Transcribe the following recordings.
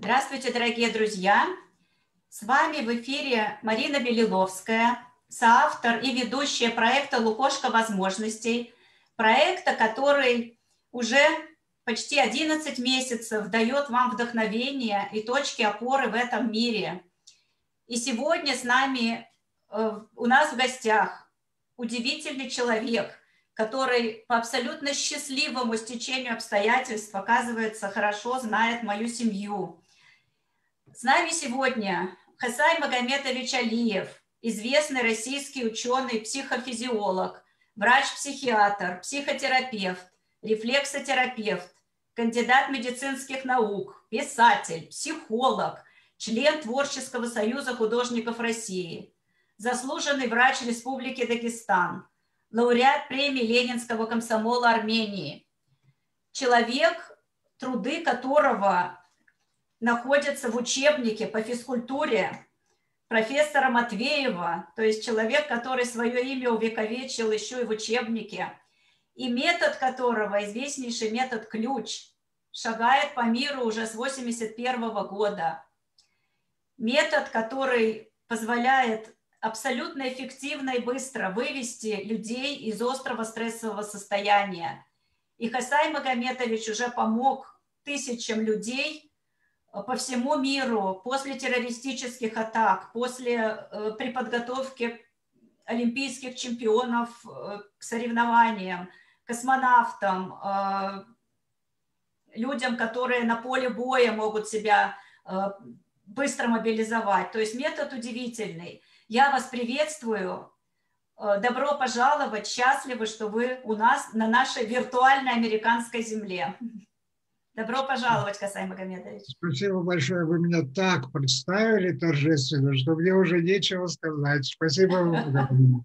Здравствуйте, дорогие друзья! С вами в эфире Марина Белиловская, соавтор и ведущая проекта «Лукошка возможностей», проекта, который уже почти 11 месяцев дает вам вдохновение и точки опоры в этом мире. И сегодня с нами у нас в гостях удивительный человек, который по абсолютно счастливому стечению обстоятельств, оказывается, хорошо знает мою семью. С нами сегодня Хасай Магомедович Алиев, известный российский ученый, психофизиолог, врач-психиатр, психотерапевт, рефлексотерапевт, кандидат медицинских наук, писатель, психолог, член Творческого союза художников России, заслуженный врач Республики Дагестан, лауреат премии Ленинского комсомола Армении, человек, труды которого находятся в учебнике по физкультуре профессора Матвеева, то есть человек, который свое имя увековечил еще и в учебнике, и метод которого, известнейший метод «Ключ», шагает по миру уже с 1981 года. Метод, который позволяет абсолютно эффективно и быстро вывести людей из острого стрессового состояния. И Хасай Магомедович уже помог тысячам людей по всему миру после террористических атак, после при подготовке олимпийских чемпионов к соревнованиям, космонавтам, людям, которые на поле боя могут себя быстро мобилизовать. То есть метод удивительный. Я вас приветствую. Добро пожаловать. Счастливы, что вы у нас на нашей виртуальной американской земле. Добро пожаловать, Хасай Магомедович. Спасибо большое. Вы меня так представили торжественно, что мне уже нечего сказать. Спасибо вам.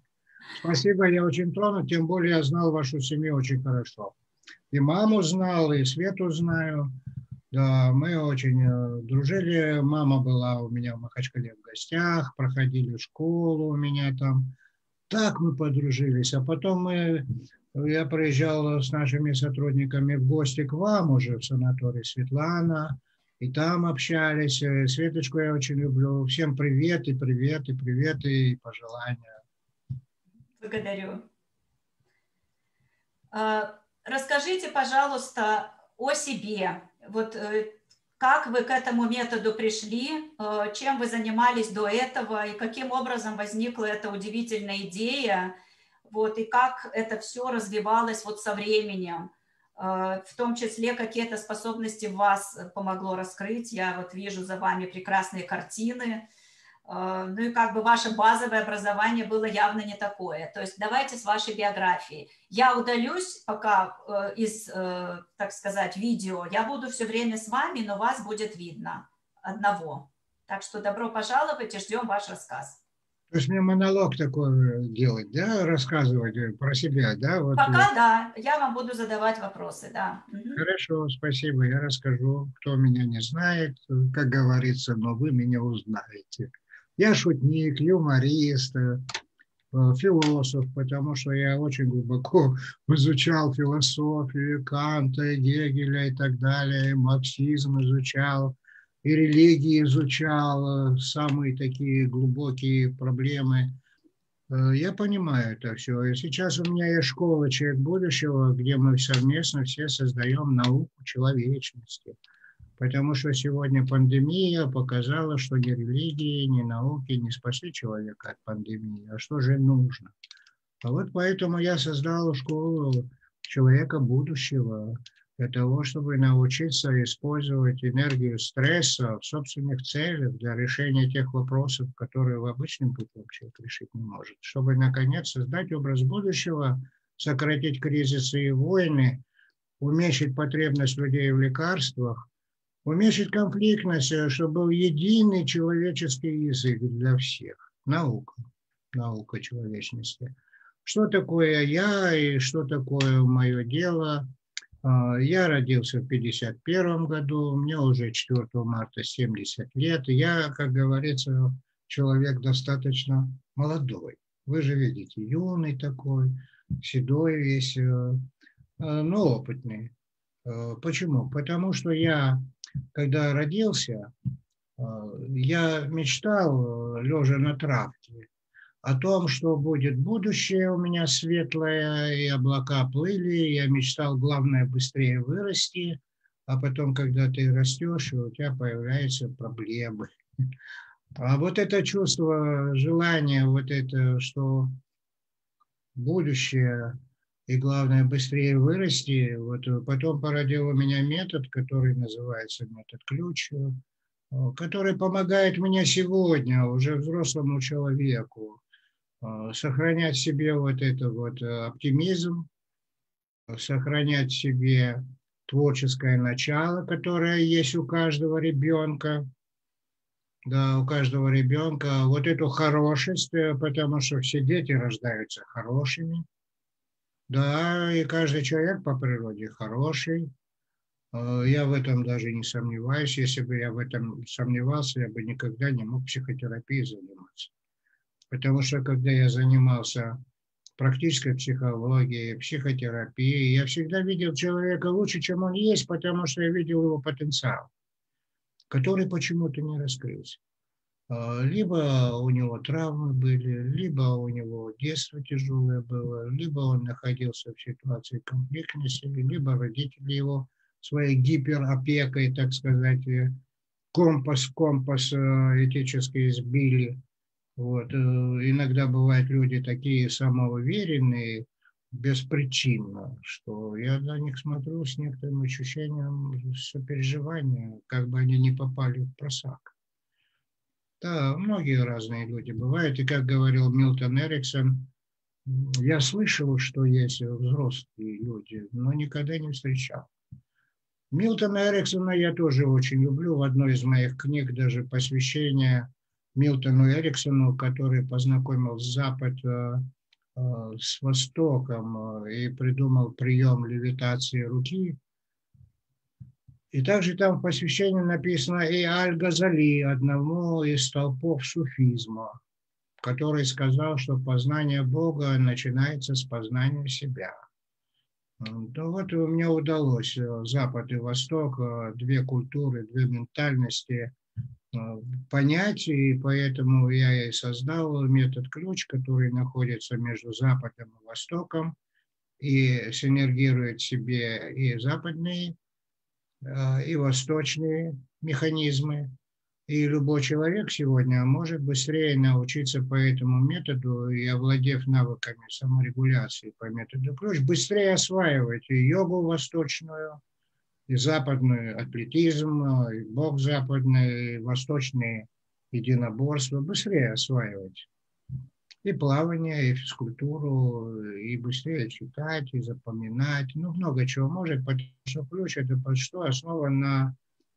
Спасибо, я очень тронут. Тем более я знал вашу семью очень хорошо. И маму знал, и Свету знаю. Да, мы очень дружили. Мама была у меня в Махачкале в гостях, проходили школу у меня там. Так мы подружились. А потом я приезжал с нашими сотрудниками в гости к вам уже в санаторий Светлана. И там общались. Светочку я очень люблю. Всем привет, и привет, и привет, и пожелания. Благодарю. Расскажите, пожалуйста, о себе. Вот как вы к этому методу пришли, чем вы занимались до этого, и каким образом возникла эта удивительная идея, вот, и как это все развивалось вот со временем, в том числе какие-то способности в вас помогло раскрыть. Я вот вижу за вами прекрасные картины, ну и как бы ваше базовое образование было явно не такое. То есть давайте с вашей биографией. Я удалюсь пока из, так сказать, видео. Я буду все время с вами, но вас будет видно одного. Так что добро пожаловать и ждем ваш рассказ. То есть мне монолог такой делать, да, рассказывать про себя, да? Вот пока вот. Да, я вам буду задавать вопросы, да. Хорошо, спасибо, я расскажу. Кто меня не знает, как говорится, но вы меня узнаете. Я шутник, юморист, философ, потому что я очень глубоко изучал философию Канта, Гегеля и так далее, марксизм изучал, и религии изучал, самые такие глубокие проблемы. Я понимаю это все. И сейчас у меня есть школа «Человек будущего», где мы совместно все создаем науку человечности. Потому что сегодня пандемия показала, что ни религии, ни науки не спасли человека от пандемии. А что же нужно? А вот поэтому я создал школу человека будущего для того, чтобы научиться использовать энергию стресса в собственных целях для решения тех вопросов, которые в обычном путем человек решить не может. Чтобы, наконец, создать образ будущего, сократить кризисы и войны, уменьшить потребность людей в лекарствах, уменьшить конфликтность, чтобы был единый человеческий язык для всех. Наука. Наука человечности. Что такое я и что такое мое дело? Я родился в 1951 году, мне уже 4 марта 70 лет. Я, как говорится, человек достаточно молодой. Вы же видите, юный такой, седой весь, но опытный. Почему? Потому что я когда родился, я мечтал, лежа на травке, о том, что будет будущее у меня светлое, и облака плыли, я мечтал, главное, быстрее вырасти, а потом, когда ты растешь, у тебя появляются проблемы. А вот это чувство, желание, вот это, что будущее, и главное, быстрее вырасти, вот потом породил у меня метод, который называется метод Ключ, который помогает мне сегодня, уже взрослому человеку, сохранять в себе вот этот вот оптимизм, сохранять в себе творческое начало, которое есть у каждого ребенка. Да, у каждого ребенка вот эту хорошесть, потому что все дети рождаются хорошими. Да, и каждый человек по природе хороший. Я в этом даже не сомневаюсь. Если бы я в этом сомневался, я бы никогда не мог психотерапией заниматься. Потому что, когда я занимался практической психологией, психотерапией, я всегда видел человека лучше, чем он есть, потому что я видел его потенциал, который почему-то не раскрылся. Либо у него травмы были, либо у него детство тяжелое было, либо он находился в ситуации конфликтности, либо родители его своей гиперопекой, так сказать, компас этически сбили. Вот. Иногда бывают люди такие самоуверенные, беспричинно, что я на них смотрю с некоторым ощущением сопереживания, как бы они не попали в просак. Да, многие разные люди бывают, и как говорил Милтон Эриксон, я слышал, что есть взрослые люди, но никогда не встречал. Милтона Эриксона я тоже очень люблю, в одной из моих книг даже посвящение Милтону Эриксону, который познакомил Запад с Востоком и придумал прием левитации руки. И также там в посвящении написано и Аль-Газали, одному из столпов суфизма, который сказал, что познание Бога начинается с познания себя. Ну вот мне удалось Запад и Восток, две культуры, две ментальности понять, и поэтому я и создал метод Ключ, который находится между Западом и Востоком и синергирует в себе и западные, и восточные механизмы. И любой человек сегодня может быстрее научиться по этому методу и, овладев навыками саморегуляции по методу Ключ, быстрее осваивать и йогу восточную, и западную, атлетизм, и бог западный, и восточные единоборства, быстрее осваивать и плавание, и физкультуру, и быстрее читать, и запоминать, ну, много чего может, потому что Ключ – это основан на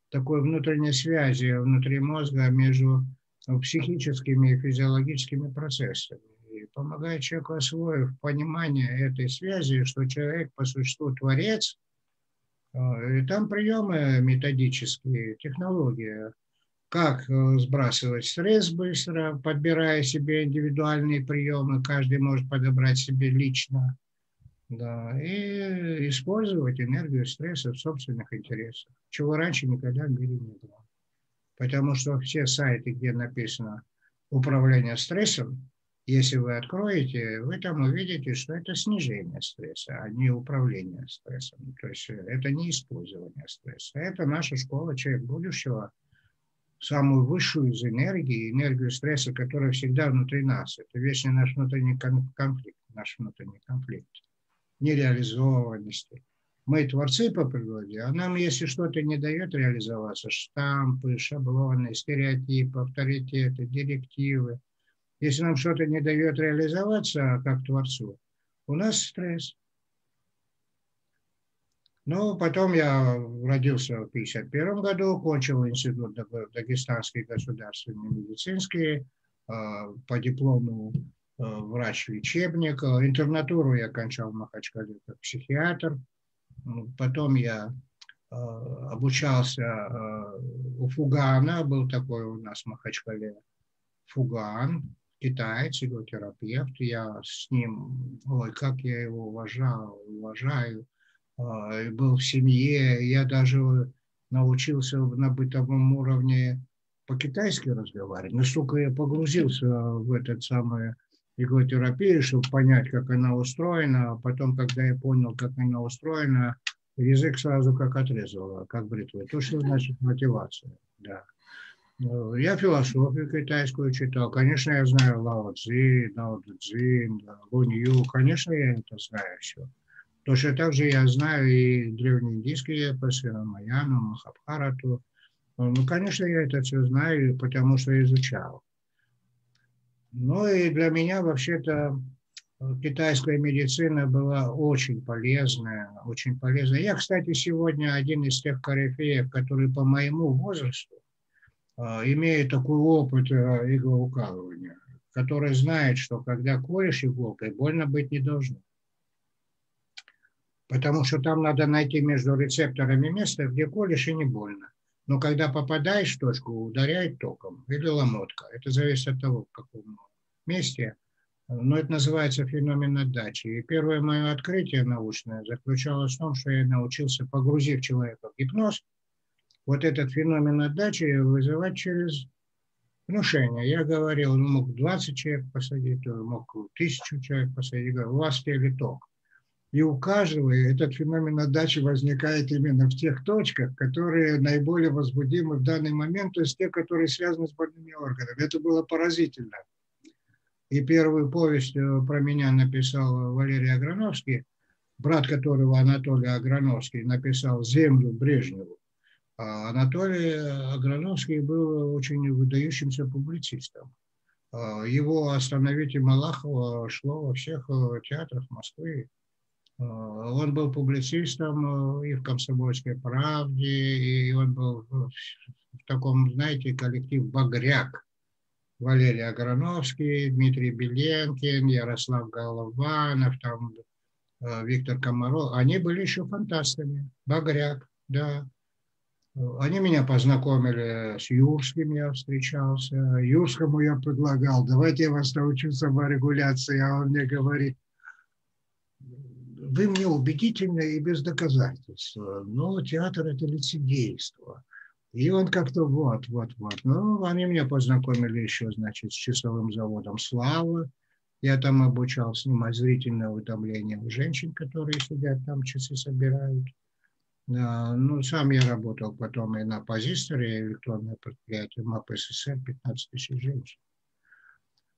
такой внутренней связи внутри мозга между психическими и физиологическими процессами. И помогает человеку, освоив понимание этой связи, что человек по существу творец, и там приемы методические, технологии, как сбрасывать стресс быстро, подбирая себе индивидуальные приемы, каждый может подобрать себе лично, да, и использовать энергию стресса в собственных интересах, чего раньше никогда в мире не было. Потому что все сайты, где написано «Управление стрессом», если вы откроете, вы там увидите, что это снижение стресса, а не управление стрессом. То есть это не использование стресса. Это наша школа «Человек будущего», самую высшую из энергии, энергию стресса, которая всегда внутри нас. Это вечный наш внутренний конфликт, нереализованности. Мы творцы по природе, а нам, если что-то не дает реализоваться, штампы, шаблоны, стереотипы, авторитеты, директивы, если нам что-то не дает реализоваться как творцу, у нас стресс. Ну, потом я родился в 1951 году, кончил институт Дагестанский государственный медицинский, по диплому врач-лечебник. Интернатуру я кончал в Махачкале как психиатр. Потом я обучался у Фугана, был такой у нас в Махачкале, Фуган, китаец, его терапевт. Я с ним, ой, как я его уважал, уважаю. Был в семье. Я даже научился на бытовом уровне по-китайски разговаривать. Настолько я погрузился в этот самый иглотерапию, чтобы понять, как она устроена. А потом, когда я понял, как она устроена, язык сразу как отрезало, как бритвой. То, что значит мотивация. Да. Я философию китайскую читал. Конечно, я знаю Лао Цзы, Дао Дзин, Лу Ню. Конечно, я это знаю все. Точно так же я знаю и древнеиндийские эпосы, Майяну, Махабхарату. Ну, конечно, я это все знаю, потому что изучал. Ну и для меня вообще-то китайская медицина была очень полезная, очень полезная. Я, кстати, сегодня один из тех корифеев, который по моему возрасту имеет такой опыт иглоукалывания, который знает, что когда колешь иголкой, больно быть не должно. Потому что там надо найти между рецепторами место, где колешь и не больно. Но когда попадаешь в точку, ударяет током или ломотка. Это зависит от того, в каком месте. Но это называется феномен отдачи. И первое мое открытие научное заключалось в том, что я научился, погрузив человека в гипноз, вот этот феномен отдачи вызывать через внушение. Я говорил, мог 20 человек посадить, мог 1000 человек посадить. Говорю, у вас в теле ток. И у каждого этот феномен отдачи возникает именно в тех точках, которые наиболее возбудимы в данный момент, то есть те, которые связаны с больными органами. Это было поразительно. И первую повесть про меня написал Валерий Аграновский, брат которого Анатолий Аграновский написал «Землю Брежневу». А Анатолий Аграновский был очень выдающимся публицистом. Его «Остановите Малахова» шло во всех театрах Москвы. Он был публицистом и в «Комсомольской правде», и он был в таком, знаете, коллектив «Багряк». Валерий Аграновский, Дмитрий Биленкин, Ярослав Голованов, там Виктор Комаров. Они были еще фантастами. «Багряк», да. Они меня познакомили с Юрским, я встречался. Юрскому я предлагал, давайте я вас научу саморегуляции. А он мне говорит, вы мне убедительны и без доказательств. Но театр – это лицедейство. И он как-то вот. Ну, они меня познакомили еще, значит, с часовым заводом «Слава». Я там обучал снимать зрительное утомление у женщин, которые сидят там, часы собирают. Ну, сам я работал потом и на «Позисторе», и электронное предприятие МАП СССР, 15 тысяч женщин.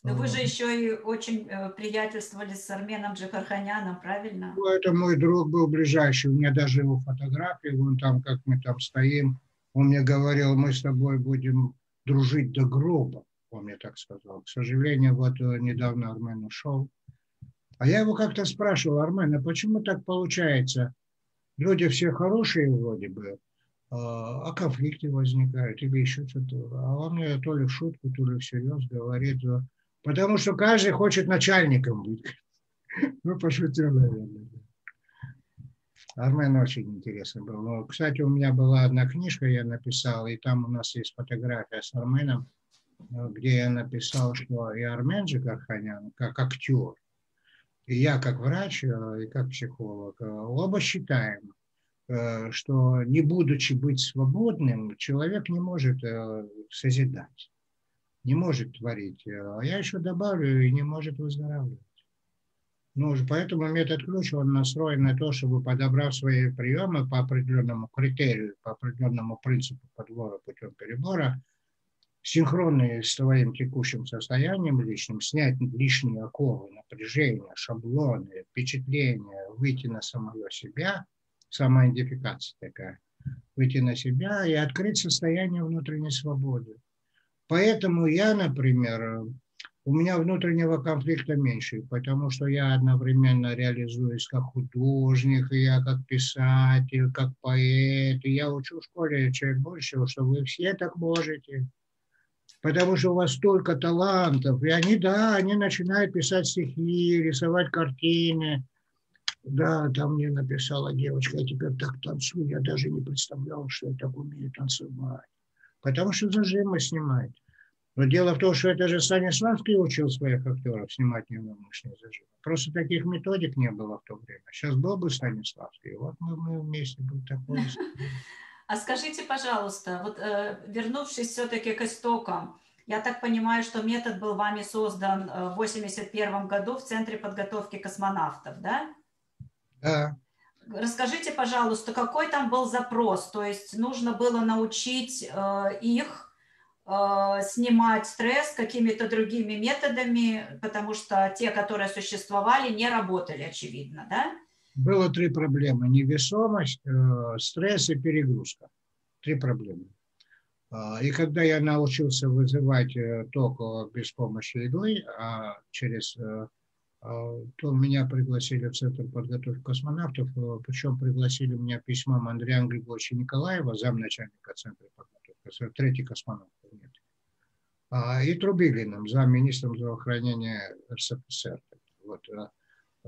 Но вы же еще и очень приятельствовали с Арменом Джигарханяном, правильно? Ну, это мой друг был ближайший. У меня даже его фотографии, вон там, как мы там стоим. Он мне говорил, мы с тобой будем дружить до гроба. Он мне так сказал. К сожалению, вот недавно Армен ушел. А я его как-то спрашивал, Армен, а почему так получается? Люди все хорошие вроде бы, а конфликты возникают или еще что-то. А он мне то ли в шутку, то ли всерьез говорит, потому что каждый хочет начальником быть. Ну, пошутил, наверное. Армен очень интересный был. Кстати, у меня была одна книжка, я написал, и там у нас есть фотография с Арменом, где я написал, что и Армен Джигарханян, как актер, и я как врач, и как психолог, оба считаем, что не будучи быть свободным, человек не может созидать, не может творить. А я еще добавлю, и не может выздоравливать. Ну, поэтому метод «Ключ», он настроен на то, чтобы, подобрав свои приемы по определенному критерию, по определенному принципу подбора путем перебора, синхронные с своим текущим состоянием личным, снять лишние оковы, напряжения, шаблоны, впечатления, выйти на самого себя, самоидентификация такая, выйти на себя и открыть состояние внутренней свободы. Поэтому я, например, у меня внутреннего конфликта меньше, потому что я одновременно реализуюсь как художник, и я как писатель, как поэт. И я учу в школе человек будущего, что вы все так можете. Потому что у вас столько талантов. И они, да, они начинают писать стихи, рисовать картины. Да, там мне написала девочка, я теперь так танцую, я даже не представлял, что я так умею танцевать. Потому что зажимы снимать. Но дело в том, что это же Станиславский учил своих актеров снимать невнамышленные зажимы. Просто таких методик не было в то время. Сейчас был бы Станиславский. Вот мы вместе были такой. А скажите, пожалуйста, вот вернувшись все-таки к истокам, я так понимаю, что метод был вами создан в 1981 году в Центре подготовки космонавтов, да? Да. Расскажите, пожалуйста, какой там был запрос? То есть нужно было научить их снимать стресс какими-то другими методами, потому что те, которые существовали, не работали, очевидно, да? Было три проблемы. Невесомость, стресс и перегрузка. Три проблемы. И когда я научился вызывать ток без помощи иглы, то меня пригласили в Центр подготовки космонавтов, причем пригласили меня письмом Андрея Григорьевича Николаева, замначальника Центра подготовки, третий космонавт. Нет. И Трубилиным, замминистром здравоохранения РСФСР. Вот,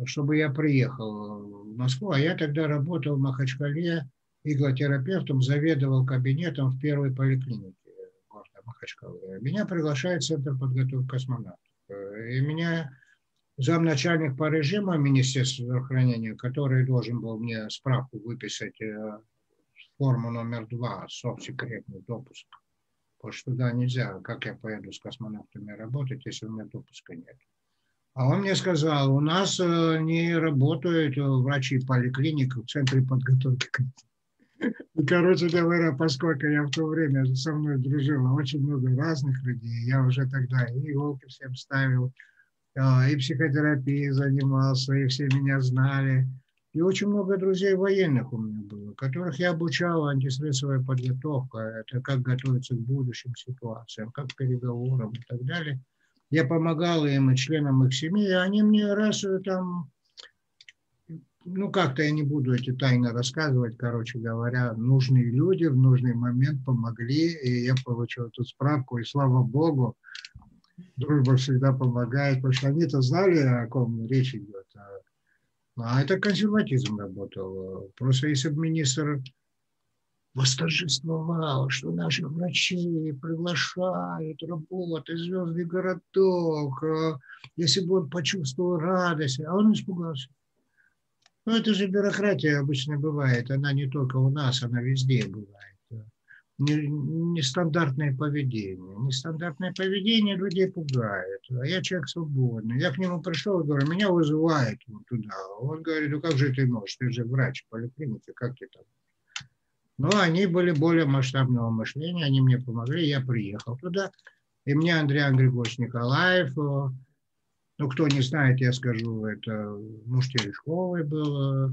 чтобы я приехал в Москву, а я тогда работал в Махачкале иглотерапевтом, заведовал кабинетом в первой поликлинике города Махачкалы. Меня приглашает Центр подготовки космонавтов. И меня замначальник по режиму Министерства здравоохранения, который должен был мне справку выписать, форму номер 2, совсекретный допуск, потому что туда нельзя, как я поеду с космонавтами работать, если у меня допуска нет. А он мне сказал, у нас не работают врачи поликлиник в Центре подготовки. И, короче говоря, поскольку я в то время со мной дружило очень много разных людей, я уже тогда и иголки всем ставил, и психотерапией занимался, и все меня знали. И очень много друзей военных у меня было, которых я обучал антистрессовая подготовка, это как готовиться к будущим ситуациям, как к переговорам и так далее. Я помогал им и членам их семьи, и они мне раз там, ну как-то я не буду эти тайны рассказывать, короче говоря, нужные люди в нужный момент помогли, и я получил эту справку, и слава богу, дружба всегда помогает, потому что они-то знали, о ком речь идет. А это консерватизм работал. Просто если бы министр восторжествовал, что наших врачей приглашают, работы, звездный городок, если бы он почувствовал радость, а он испугался. Ну, это же бюрократия обычно бывает, она не только у нас, она везде бывает. Нестандартное поведение людей пугает. А я человек свободный. Я к нему пришел и говорю, меня вызывает туда. Он говорит, ну как же ты можешь, ты же врач в поликлинике, как ты там? Но они были более масштабного мышления, они мне помогли, я приехал туда. И мне Андрей Григорьевич Николаев, ну кто не знает, я скажу, это муж Терешковой был.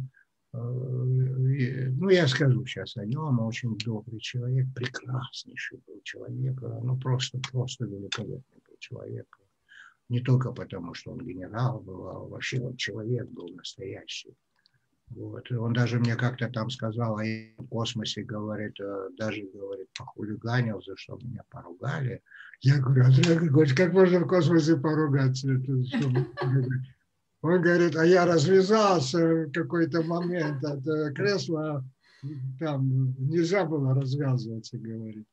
Ну, я скажу сейчас о нем, очень добрый человек, прекраснейший был человек, ну, просто великолепный был человек. Не только потому, что он генерал был, а вообще он человек был настоящий. Вот. Он даже мне как-то там сказал, а я в космосе, говорит, похулиганил, за что меня поругали. Я говорю, Андрей Григорьевич, как можно в космосе поругаться? Он говорит, а я развязался в какой-то момент от кресла, там нельзя было развязываться, говорит.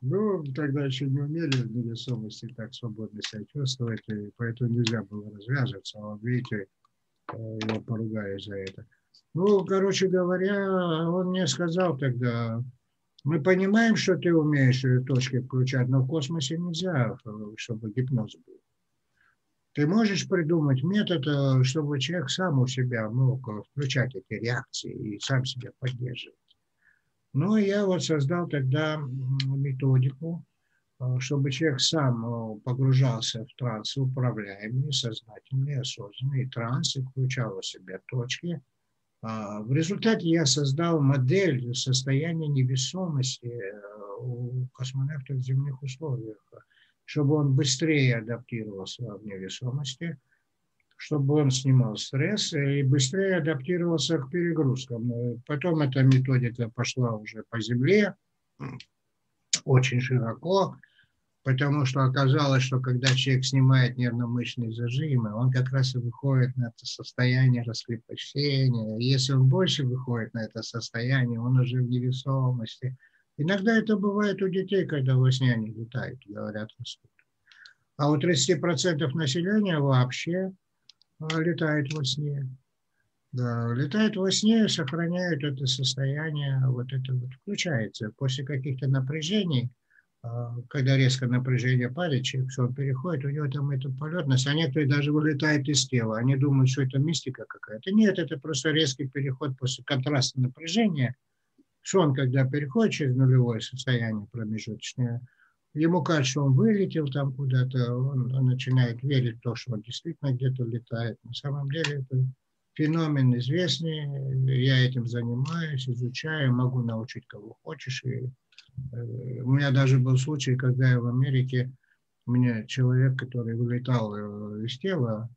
Ну, тогда еще не умели в невесомости так свободно себя чувствовать, и поэтому нельзя было развязываться, а видите, его поругали за это. Ну, короче говоря, он мне сказал тогда, мы понимаем, что ты умеешь точки включать, но в космосе нельзя, чтобы гипноз был. Ты можешь придумать метод, чтобы человек сам у себя мог включать эти реакции и сам себя поддерживать. Ну, я вот создал тогда методику, чтобы человек сам погружался в транс, управляемый, сознательный, осознанный транс, и включал у себя точки. В результате я создал модель состояния невесомости у космонавтов в земных условиях, чтобы он быстрее адаптировался в невесомости, чтобы он снимал стресс и быстрее адаптировался к перегрузкам. Потом эта методика пошла уже по земле очень широко, потому что оказалось, что когда человек снимает нервно-мышечные зажимы, он как раз и выходит на это состояние раскрепощения. Если он больше выходит на это состояние, он уже в невесомости. Иногда это бывает у детей, когда во сне они летают, говорят, растут. А у 30% населения вообще летает во сне. летают во сне и сохраняют это состояние, вот это вот включается. После каких-то напряжений, когда резко напряжение падает, человек, все, он переходит, у него там эта полетность, а некоторые даже вылетают из тела. Они думают, что это мистика какая-то. Нет, это просто резкий переход после контраста напряжения. Сон, когда переходит через нулевое состояние промежуточное, ему кажется, что он вылетел там куда-то, он начинает верить в то, что он действительно где-то летает. На самом деле это феномен известный, я этим занимаюсь, изучаю, могу научить кого хочешь. И у меня даже был случай, когда я в Америке, у меня человек, который вылетал из тела,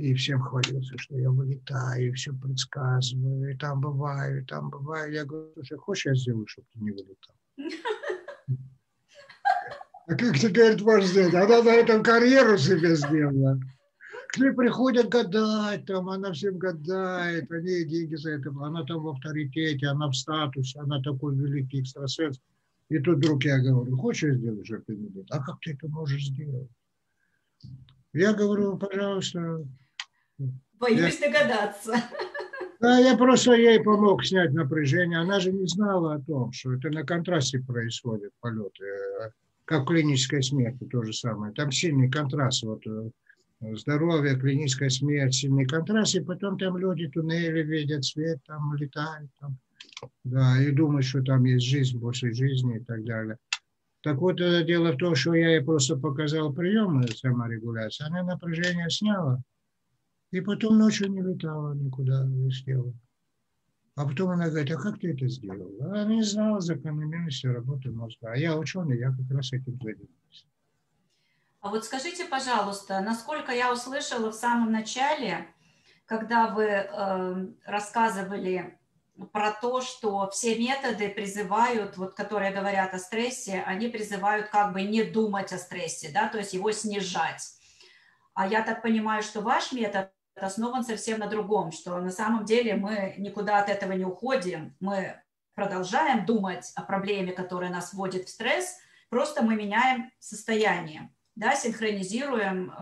и всем хвалился, что я вылетаю, все предсказываю, и там бываю, и там бываю. Я говорю, слушай, хочешь, я сделаю, чтобы ты не вылетал? А как ты, говорит, можешь сделать? Она на этом карьеру себе сделала. К ней приходят гадать, там, она всем гадает, они деньги за это, она там в авторитете, она в статусе, она такой великий экстрасенс. И тут вдруг я говорю, хочешь сделать, чтобы ты не вылетал? А как ты это можешь сделать? Я говорю, пожалуйста. Боюсь догадаться. Да, я просто ей помог снять напряжение. Она же не знала о том, что это на контрасте происходит полеты, как клиническая смерть, то же самое. Там сильный контраст, вот здоровье, клиническая смерть, сильный контраст, и потом там люди туннели видят, свет там летают, там, да, и думают, что там есть жизнь после жизни и так далее. Так вот, дело в том, что я ей просто показал прием саморегуляции, она напряжение сняла, и потом ночью не летала никуда, не села. А потом она говорит, а как ты это сделал? Она не знала закономерности работы мозга. А я ученый, я как раз этим занимаюсь. А вот скажите, пожалуйста, насколько я услышала в самом начале, когда вы рассказывали про то, что все методы призывают, вот, которые говорят о стрессе, они призывают как бы не думать о стрессе, да, то есть его снижать. А я так понимаю, что ваш метод основан совсем на другом, что на самом деле мы никуда от этого не уходим, мы продолжаем думать о проблеме, которая нас вводит в стресс, просто мы меняем состояние, да, синхронизируем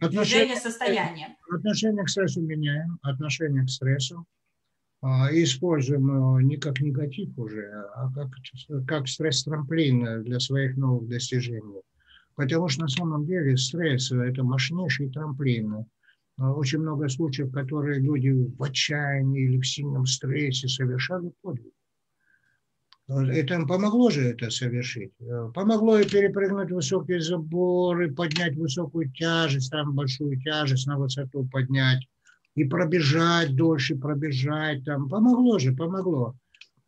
движение состояния. Отношение к стрессу меняем, отношение к стрессу. Используем не как негатив уже, а как стресс-трамплин для своих новых достижений. Потому что на самом деле стресс – это мощнейший трамплин. Очень много случаев, которые люди в отчаянии или в сильном стрессе совершали подвиг. Это им помогло же это совершить. Помогло и перепрыгнуть высокие заборы, поднять высокую тяжесть, там большую тяжесть на высоту поднять. И пробежать дольше, пробежать там. Помогло же, помогло.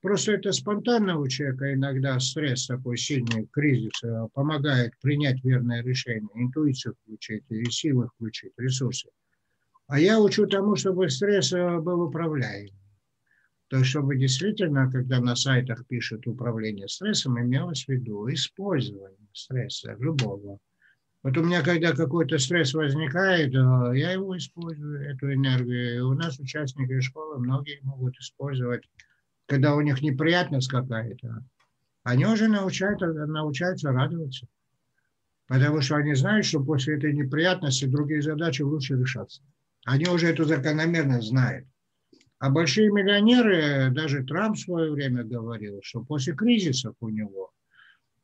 Просто это спонтанно у человека иногда стресс такой сильный, кризис, помогает принять верное решение, интуицию включить, и силы включить, ресурсы. А я учу тому, чтобы стресс был управляемым. То есть, чтобы действительно, когда на сайтах пишут управление стрессом, имелось в виду использование стресса любого. Вот у меня, когда какой-то стресс возникает, я его использую, эту энергию. И у нас участники школы, многие могут использовать, когда у них неприятность какая-то. Они уже научаются радоваться. Потому что они знают, что после этой неприятности другие задачи лучше решаться. Они уже эту закономерность знают. А большие миллионеры, даже Трамп в свое время говорил, что после кризисов у него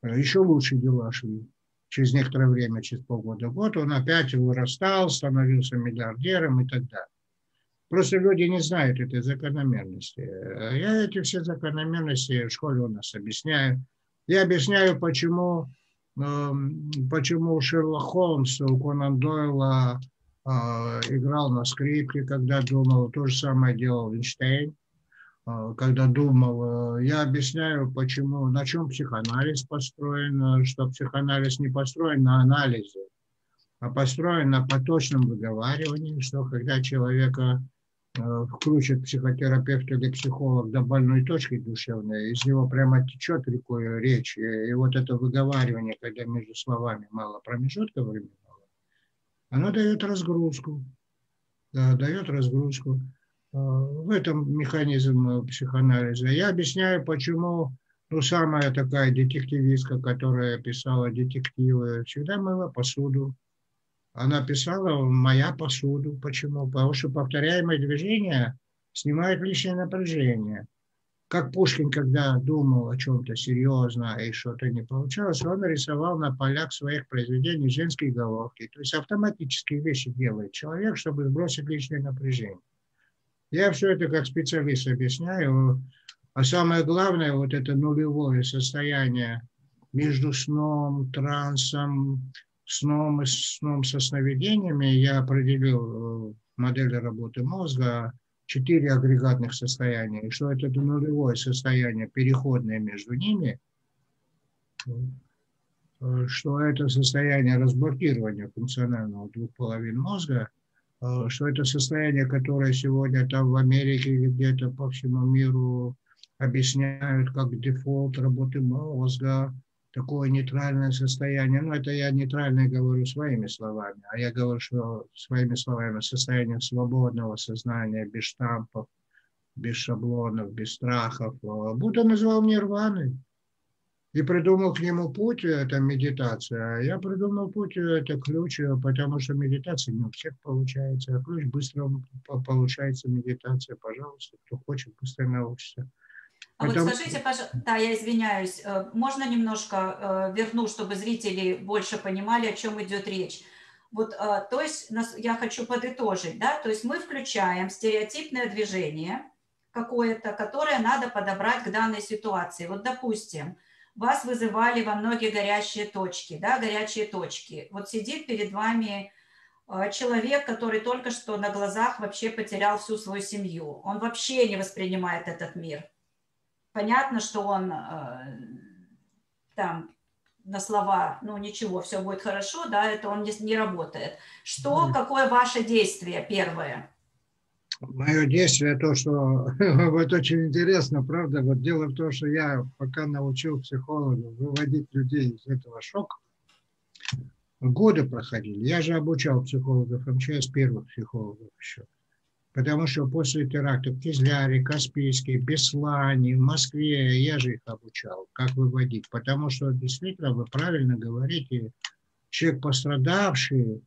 еще лучше дела шли. Через некоторое время, через полгода, год, он опять вырастал, становился миллиардером и так далее. Просто люди не знают этой закономерности. Я эти все закономерности в школе у нас объясняю. Я объясняю, почему Шерлок Холмс у Конан Дойла играл на скрипке, когда думал, то же самое делал Эйнштейн, когда думал, я объясняю, почему, на чем психоанализ построен, что психоанализ не построен на анализе, а построен на поточном выговаривании, что когда человека включит психотерапевт или психолог до больной точки душевной, из него прямо течет рекой речь, и вот это выговаривание, когда между словами мало промежутков, оно дает разгрузку, да, дает разгрузку. В этом механизм психоанализа. Я объясняю, почему самая такая детективистка, которая писала детективы, всегда мыла посуду. Она писала «Моя посуду». Почему? Потому что повторяемое движение снимает лишнее напряжение. Как Пушкин, когда думал о чем-то серьезно и что-то не получалось, он рисовал на полях своих произведений женские головки. То есть автоматические вещи делает человек, чтобы сбросить лишнее напряжение. Я все это как специалист объясняю. А самое главное, вот это нулевое состояние между сном, трансом, сном и сном со сновидениями, я определил в модели работы мозга 4 агрегатных состояния. И что это нулевое состояние, переходное между ними, что это состояние разблокирования функционального 2 половин мозга, что это состояние, которое сегодня там в Америке или где-то по всему миру объясняют как дефолт работы мозга, такое нейтральное состояние. Ну, это я нейтрально говорю своими словами. А я говорю, что своими словами состояние свободного сознания, без штампов, без шаблонов, без страхов. Будда назвал нирваной и придумал к нему путь, это медитация. А я придумал путь, это ключ, потому что медитация не у всех получается. А ключ быстро получается, медитация, пожалуйста, кто хочет, быстро научится. А вот скажите, пожалуйста, да, я извиняюсь, можно немножко верну, чтобы зрители больше понимали, о чем идет речь. Вот, то есть, я хочу подытожить, да, то есть мы включаем стереотипное движение какое-то, которое надо подобрать к данной ситуации. Вот, допустим, вас вызывали во многие горячие точки, да, горячие точки. Вот сидит перед вами человек, который только что на глазах вообще потерял всю свою семью. Он вообще не воспринимает этот мир. Понятно, что он там на слова, ну ничего, все будет хорошо, да, это он не работает. Что, какое ваше действие первое? Мое действие, то, что вот очень интересно, правда, вот дело в том, что я пока научил психологов выводить людей из этого шока, годы проходили. Я же обучал психологов МЧС, первых психологов еще. Потому что после терактов в Кизляре, Каспийске, Беслане, в Москве, я же их обучал, как выводить. Потому что действительно, вы правильно говорите, человек пострадавший,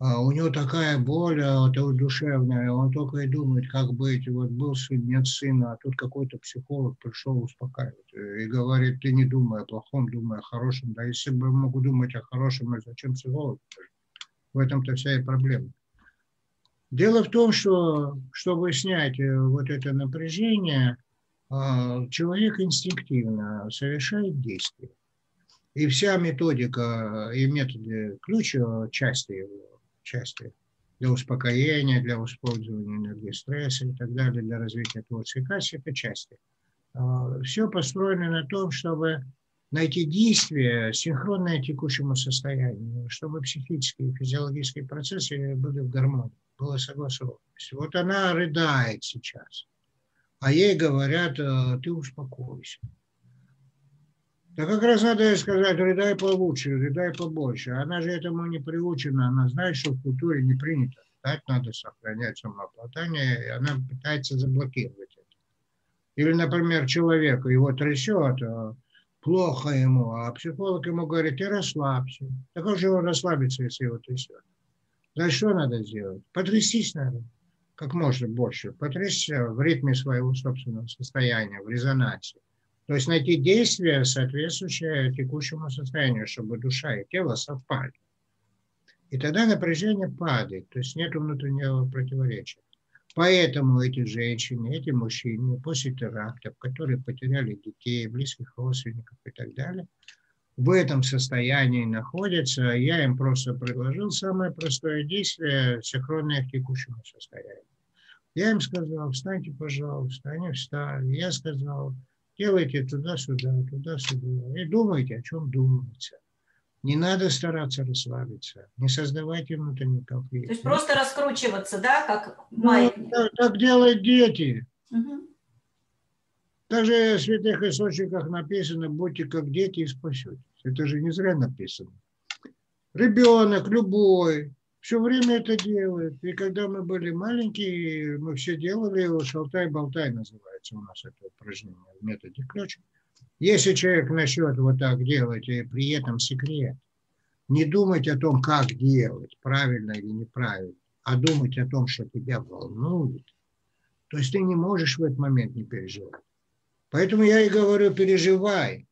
у него такая боль, это душевная, он только и думает, как быть. Вот был сын, нет сына, а тут какой-то психолог пришел успокаивать. И говорит, ты не думай о плохом, думай о хорошем. Да если бы я мог думать о хорошем, зачем психолог? В этом-то вся и проблема. Дело в том, что, чтобы снять вот это напряжение, человек инстинктивно совершает действия. И вся методика и методы ключа, части для успокоения, для использования энергии стресса и так далее, для развития творческой кассы, это части. Все построено на том, чтобы найти действия, синхронное текущему состоянию, чтобы психические и физиологические процессы были в гармонии. Была согласованность. Вот она рыдает сейчас, а ей говорят, ты успокойся. Да как раз надо ей сказать, рыдай получше, рыдай побольше. Она же этому не приучена, она знает, что в культуре не принято рыдать, надо сохранять самообладание, и она пытается заблокировать это. Или, например, человек, его трясет, плохо ему, а психолог ему говорит, ты расслабься. Да как же он расслабится, если его трясет? Да что надо сделать? Потрястись надо как можно больше. Потрясться в ритме своего собственного состояния, в резонансе. То есть найти действие, соответствующее текущему состоянию, чтобы душа и тело совпали. И тогда напряжение падает, то есть нет внутреннего противоречия. Поэтому эти женщины, эти мужчины после терактов, которые потеряли детей, близких родственников и так далее, в этом состоянии находятся, я им просто предложил самое простое действие, синхронное к текущему состоянию. Я им сказал, встаньте, пожалуйста, они встали. Я сказал, делайте туда-сюда, туда-сюда, и думайте, о чем думается. Не надо стараться расслабиться, не создавайте внутренний конфликт. То есть просто раскручиваться, да, как маятник? Ну, так делают дети. Угу. Даже в святых источниках написано, будьте как дети и спасетесь. Это же не зря написано. Ребенок, любой, все время это делает. И когда мы были маленькие, мы все делали его, шалтай-болтай называется у нас это упражнение в методе ключ. Если человек начнет вот так делать, и при этом секрет, Не думать о том, как делать, правильно или неправильно, а думать о том, что тебя волнует. То есть ты не можешь в этот момент не переживать. Поэтому я и говорю, переживай.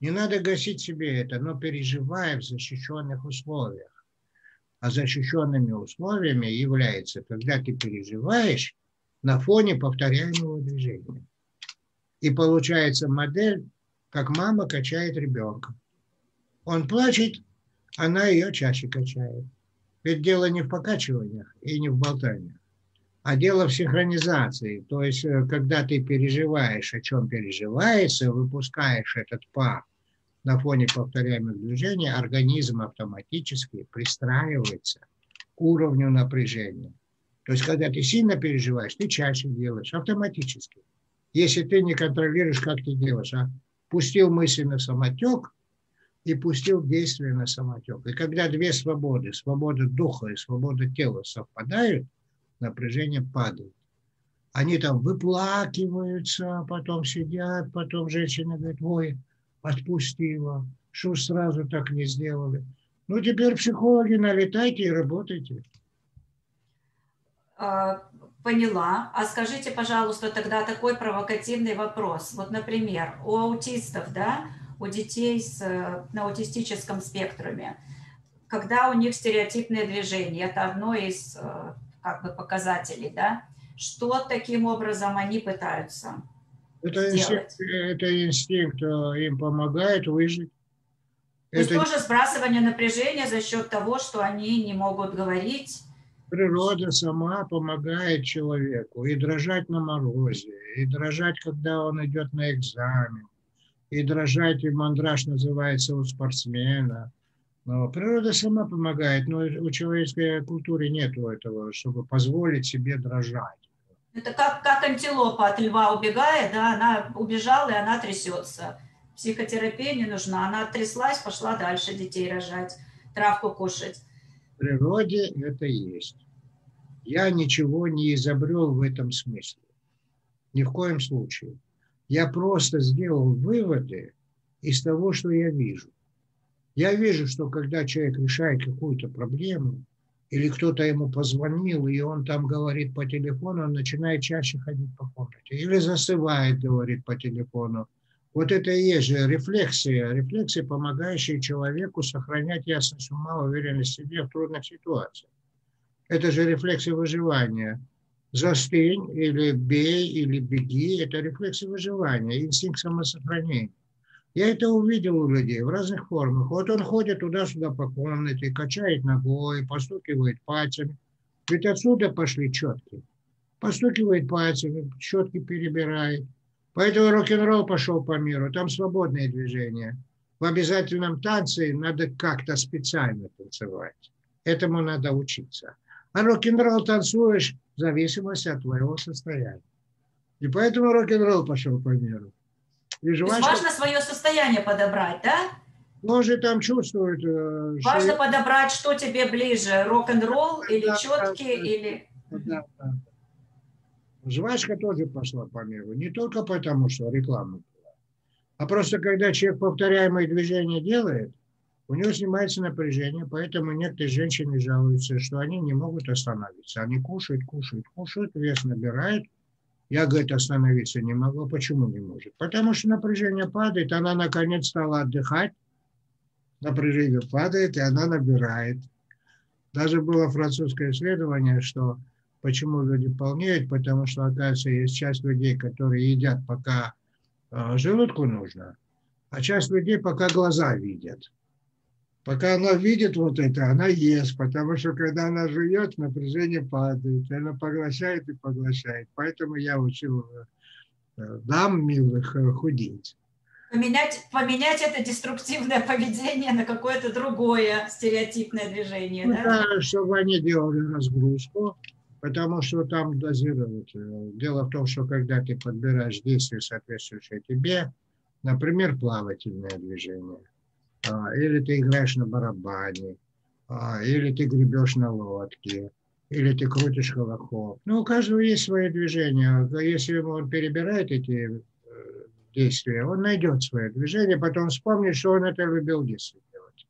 Не надо гасить себе это, но переживай в защищенных условиях. А защищенными условиями является, когда ты переживаешь на фоне повторяемого движения. И получается модель, как мама качает ребенка. Он плачет, она ее чаще качает. Ведь дело не в покачиваниях и не в болтаниях. А дело в синхронизации, то есть когда ты переживаешь, о чем переживается, выпускаешь этот пар на фоне повторяемых движений, организм автоматически пристраивается к уровню напряжения. То есть когда ты сильно переживаешь, ты чаще делаешь, автоматически. Если ты не контролируешь, как ты делаешь, а пустил мысль на самотек и пустил действие на самотек. И когда две свободы, свобода духа и свобода тела совпадают, напряжение падает. Они там выплакиваются, потом сидят, потом женщина говорит, ой, отпустила, что сразу так не сделали. Ну, теперь психологи, налетайте и работайте. Поняла. А скажите, пожалуйста, тогда такой провокативный вопрос. Вот, например, у аутистов, да, у детей на аутистическом спектруме, когда у них стереотипные движения, это одно из... как бы показатели, да, что таким образом они пытаются сделать. Это инстинкт им помогает выжить. То есть тоже сбрасывание напряжения за счет того, что они не могут говорить. Природа сама помогает человеку и дрожать на морозе, и дрожать, когда он идет на экзамен, и дрожать, и мандраж называется у спортсмена. Но природа сама помогает, но у человеческой культуры нет этого, чтобы позволить себе дрожать. Это как антилопа от льва убегает, да, она убежала и она трясется. Психотерапия не нужна, она тряслась, пошла дальше детей рожать, травку кушать. В природе это есть. Я ничего не изобрел в этом смысле, ни в коем случае. Я просто сделал выводы из того, что я вижу. Я вижу, что когда человек решает какую-то проблему, или кто-то ему позвонил, и он там говорит по телефону, он начинает чаще ходить по комнате. Или засыпает, говорит по телефону. Вот это и есть же рефлексия. Рефлексия, помогающая человеку сохранять ясность ума, уверенность в себе в трудных ситуациях. Это же рефлексия выживания. Застынь, или бей, или беги. Это рефлексия выживания, инстинкт самосохранения. Я это увидел у людей в разных формах. Вот он ходит туда-сюда по комнате, качает ногой, постукивает пальцами. Ведь отсюда пошли четки. Постукивает пальцами, четки перебирает. Поэтому рок-н-ролл пошел по миру. Там свободные движения. В обязательном танце надо как-то специально танцевать. Этому надо учиться. А рок-н-ролл танцуешь в зависимости от твоего состояния. И поэтому рок-н-ролл пошел по миру. Важно свое состояние подобрать, да? Он же там чувствует... Важно подобрать, что тебе ближе, рок-н-ролл или четки, или... Да. Жвачка тоже пошла по миру, не только потому, что реклама была, а просто когда человек повторяемые движения делает, у него снимается напряжение, поэтому некоторые женщины жалуются, что они не могут остановиться. Они кушают, вес набирают. Я, говорит, остановиться не могу. Почему не может? Потому что напряжение падает, она, наконец, стала отдыхать. Напряжение падает, и она набирает. Даже было французское исследование, что почему люди полнеют, потому что, оказывается, есть часть людей, которые едят, пока желудку нужно, а часть людей, пока глаза видят. Пока она видит вот это, она ест, потому что, когда она жует, напряжение падает, она поглощает и поглощает. Поэтому я учил дам милых худеть. Поменять это деструктивное поведение на какое-то другое стереотипное движение, да? Да, чтобы они делали разгрузку, потому что там дозируют. Дело в том, что когда ты подбираешь действия, соответствующие тебе, например, плавательное движение, или ты играешь на барабане, или ты гребешь на лодке, или ты крутишь колокол. Ну, у каждого есть свои движения. Если он перебирает эти действия, он найдет свое движение, потом вспомнит, что он это любил в детстве делать.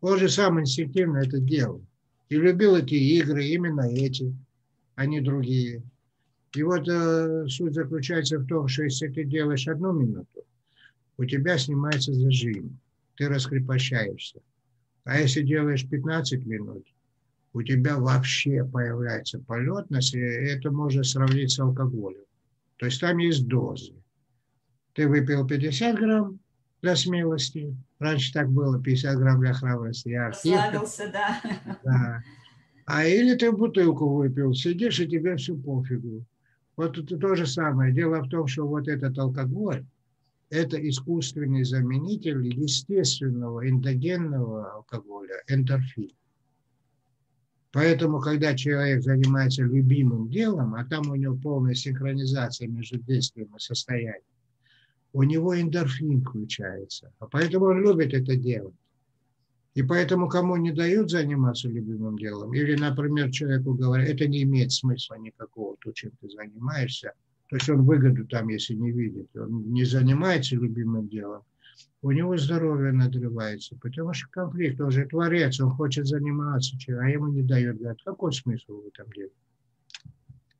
Он же сам инстинктивно это делал. И любил эти игры, именно эти, а не другие. И вот суть заключается в том, что если ты делаешь одну минуту, у тебя снимается зажим, ты раскрепощаешься. А если делаешь 15 минут, у тебя вообще появляется полетность, и это можно сравнить с алкоголем. То есть там есть дозы. Ты выпил 50 грамм для смелости. Раньше так было, 50 грамм для храбрости. Расслабился, да. А или ты бутылку выпил, сидишь, и тебе все пофигу. Вот это то же самое. Дело в том, что вот этот алкоголь, это искусственный заменитель естественного эндогенного алкоголя, эндорфин. Поэтому, когда человек занимается любимым делом, а там у него полная синхронизация между действием и состоянием, у него эндорфин включается. А поэтому он любит это делать. И поэтому кому не дают заниматься любимым делом, или, например, человеку говорят, это не имеет смысла никакого, то, чем ты занимаешься, то есть он выгоду там, если не видит, он не занимается любимым делом, у него здоровье надрывается, потому что конфликт, он же творец, он хочет заниматься, а ему не дают, говорят, какой смысл в этом деле?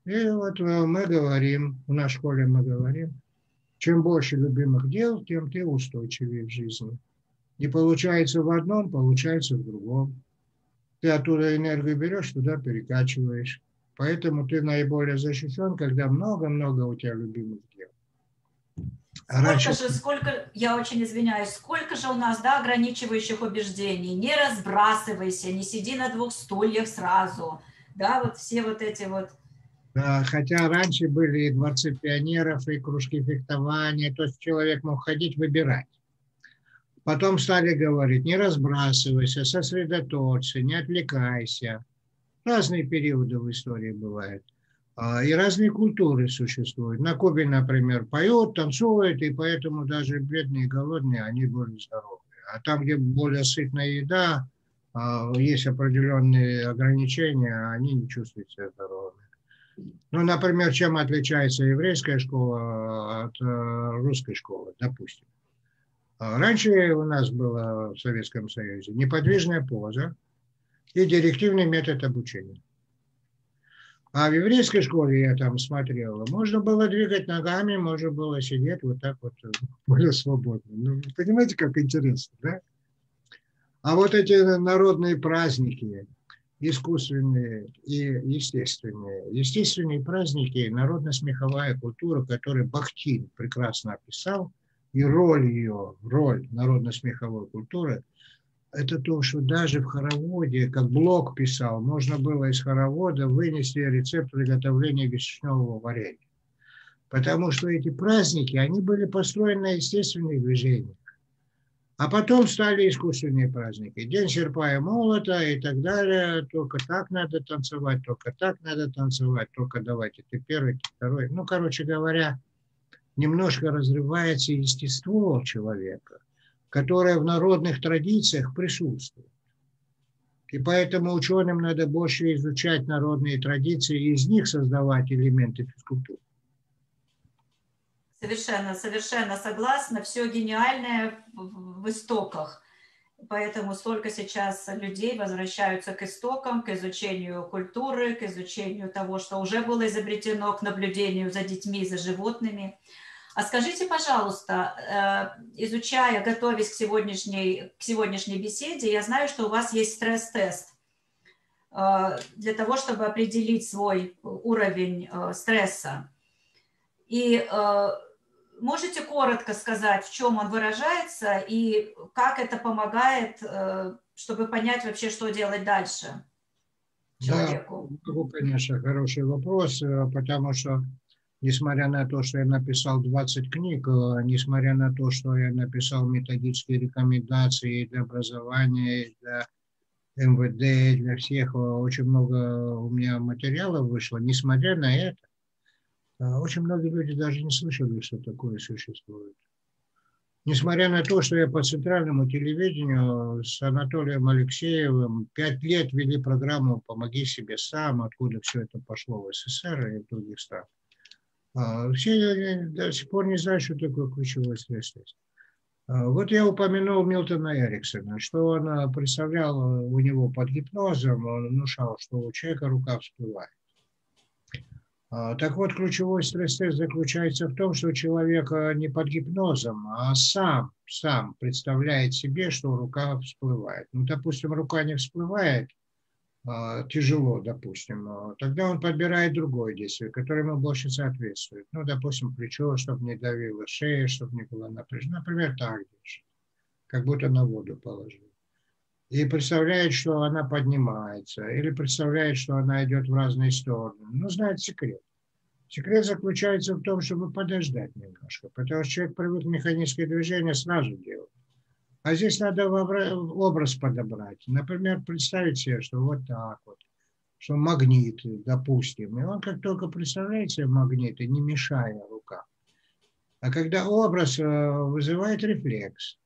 И вот мы говорим, в нашей школе мы говорим, чем больше любимых дел, тем ты устойчивее в жизни. Не получается в одном, получается в другом. Ты оттуда энергию берешь, туда перекачиваешь. Поэтому ты наиболее защищен, когда много-много у тебя любимых дел. Сколько же у нас, да, ограничивающих убеждений? Не разбрасывайся, не сиди на двух стульях сразу. Да, вот все вот эти вот. Да, хотя раньше были и дворцы пионеров, и кружки фехтования. То есть человек мог ходить, выбирать. Потом стали говорить, не разбрасывайся, сосредоточься, не отвлекайся. Разные периоды в истории бывают. И разные культуры существуют. На Кубе, например, поют, танцуют, и поэтому даже бедные и голодные, они более здоровые. А там, где более сытная еда, есть определенные ограничения, они не чувствуют себя здоровыми. Ну, например, чем отличается еврейская школа от русской школы, допустим. Раньше у нас было в Советском Союзе неподвижная поза и директивный метод обучения. А в еврейской школе, я там смотрела, можно было двигать ногами, можно было сидеть вот так вот, более свободно. Ну, понимаете, как интересно, да? А вот эти народные праздники, искусственные и естественные. Естественные праздники, народно-смеховая культура, которую Бахтин прекрасно описал, и роль ее, роль народно-смеховой культуры, это то, что даже в хороводе, как Блок писал, можно было из хоровода вынести рецепт приготовления гречневого варенья. Потому что эти праздники, они были построены на естественных движениях. А потом стали искусственные праздники. День серпа и молота и так далее. Только так надо танцевать, только так надо танцевать, только давайте ты первый, ты второй. Ну, короче говоря, немножко разрывается естество человека, которое в народных традициях присутствует. И поэтому ученым надо больше изучать народные традиции и из них создавать элементы физкультуры. Совершенно, совершенно согласна. Все гениальное в истоках. Поэтому столько сейчас людей возвращаются к истокам, к изучению культуры, к изучению того, что уже было изобретено, к наблюдению за детьми, за животными. А скажите, пожалуйста, изучая, готовясь к сегодняшней беседе, я знаю, что у вас есть стресс-тест для того, чтобы определить свой уровень стресса. И можете коротко сказать, в чем он выражается и как это помогает, чтобы понять вообще, что делать дальше человеку? Да, ну, конечно, хороший вопрос, потому что, несмотря на то, что я написал 20 книг, несмотря на то, что я написал методические рекомендации для образования, для МВД, для всех, очень много у меня материалов вышло, несмотря на это, очень многие люди даже не слышали, что такое существует. Несмотря на то, что я по центральному телевидению с Анатолием Алексеевым 5 лет вели программу «Помоги себе сам», откуда все это пошло в СССР и в других странах. Все до сих пор не знают, что такое ключевой стресс-тест. Вот я упомянул Милтона Эриксона, что он представлял у него под гипнозом, он внушал, что у человека рука всплывает. Так вот, ключевой стресс-тест заключается в том, что человек не под гипнозом, а сам представляет себе, что рука всплывает. Ну, допустим, рука не всплывает, тяжело, допустим, тогда он подбирает другое действие, которое ему больше соответствует. Ну, допустим, плечо, чтобы не давило, шея, чтобы не было напряжено. Например, так держит, как будто на воду положил. И представляет, что она поднимается, или представляет, что она идет в разные стороны. Ну, знает секрет. Секрет заключается в том, чтобы подождать немножко, потому что человек привык механическое движение сразу делать. А здесь надо образ подобрать. Например, представить себе, что вот так вот, что магнит, допустим. И он как только представляет себе магнит, и не мешая рукам. А когда образ вызывает рефлекс,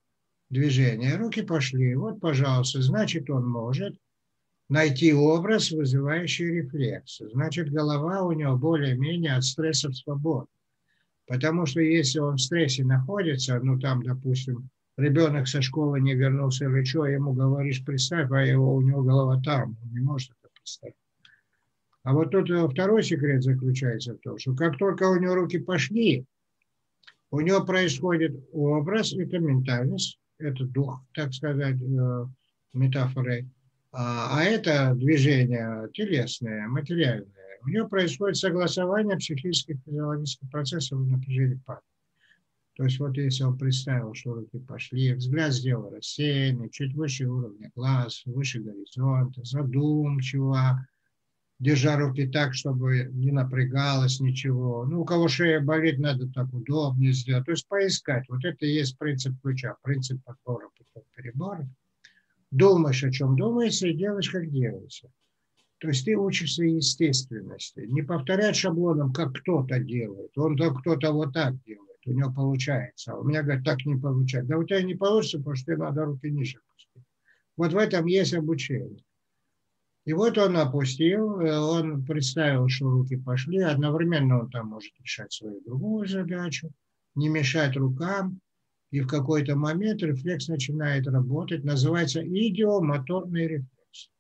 движение, руки пошли, вот, пожалуйста, значит, он может найти образ, вызывающий рефлекс. Значит, голова у него более-менее от стрессов свободна. Потому что если он в стрессе находится, ну, там, допустим, ребенок со школы не вернулся или что, ему говоришь, представь, а у него голова там, он не может это представить. А вот тут второй секрет заключается в том, что как только у него руки пошли, у него происходит образ, это ментальность, это дух, так сказать, метафоры, а это движение телесное, материальное. У него происходит согласование психических и физиологических процессов и напряжения памяти. То есть вот если он представил, что руки пошли, взгляд сделал рассеянный, чуть выше уровня глаз, выше горизонта, задумчиво, держа руки так, чтобы не напрягалось ничего. Ну, у кого шея болит, надо так удобнее сделать. То есть поискать. Вот это и есть принцип ключа, принцип подбора путем перебора. Думаешь, о чем думается, и делаешь, как делается. То есть ты учишься естественности. Не повторять шаблоном, как кто-то делает. Он так, кто-то вот так делает. У него получается. А у меня, говорит, так не получается. Да у тебя не получится, потому что тебе надо руки ниже опустить. Вот в этом есть обучение. И вот он опустил, он представил, что руки пошли. Одновременно он там может решать свою другую задачу, не мешать рукам. И в какой-то момент рефлекс начинает работать. Называется идиомоторный рефлекс.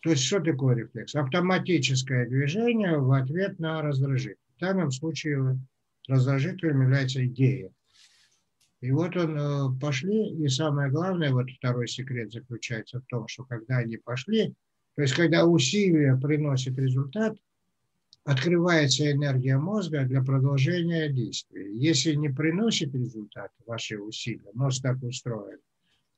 То есть что такое рефлекс? Автоматическое движение в ответ на раздражитель. В данном случае раздражителем является идея. И вот он пошли, и самое главное, вот второй секрет заключается в том, что когда они пошли, то есть когда усилие приносит результат, открывается энергия мозга для продолжения действия. Если не приносит результат ваши усилия, мозг так устроен,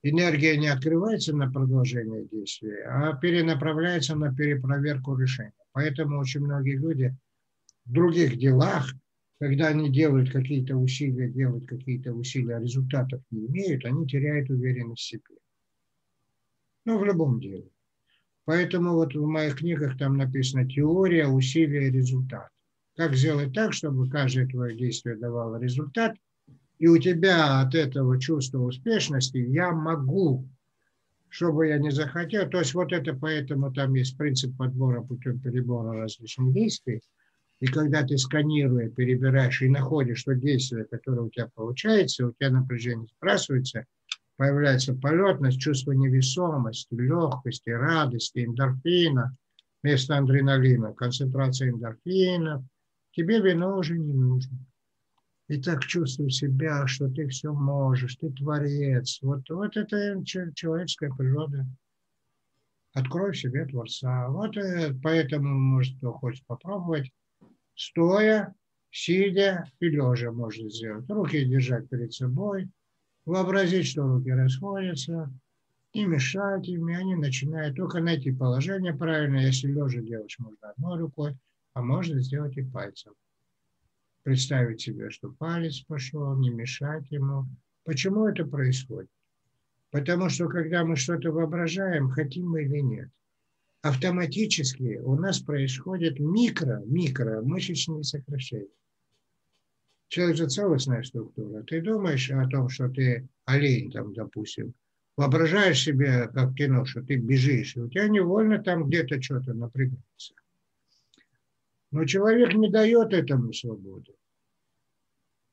энергия не открывается на продолжение действия, а перенаправляется на перепроверку решения. Поэтому очень многие люди в других делах, когда они делают какие-то усилия, а результатов не имеют, они теряют уверенность в себе. Ну, в любом деле. Поэтому вот в моих книгах там написано «Теория усилия результат». Как сделать так, чтобы каждое твое действие давало результат, и у тебя от этого чувства успешности «я могу», что бы я ни захотел. То есть вот это поэтому там есть принцип подбора путем перебора различных действий. И когда ты сканируя, перебираешь и находишь то действие, которое у тебя получается, у тебя напряжение сбрасывается, появляется полетность, чувство невесомости, легкости, радости, эндорфина, вместо адреналина, концентрация эндорфинов, тебе вино уже не нужно. И так чувствуй себя, что ты все можешь, ты творец. Вот это человеческая природа. Открой в себе творца. Вот поэтому, может, кто хочет попробовать, стоя, сидя и лежа можно сделать. Руки держать перед собой, вообразить, что руки расходятся, не мешать им, и они начинают только найти положение правильно. Если лежа делаешь, можно одной рукой, а можно сделать и пальцем. Представить себе, что палец пошел, не мешать ему. Почему это происходит? Потому что, когда мы что-то воображаем, хотим мы или нет, автоматически у нас происходят микромышечные сокращения. Человек же целостная структура. Ты думаешь о том, что ты олень, там, допустим, воображаешь себе, как кино, что ты бежишь, и у тебя невольно там где-то что-то напрягается. Но человек не дает этому свободу.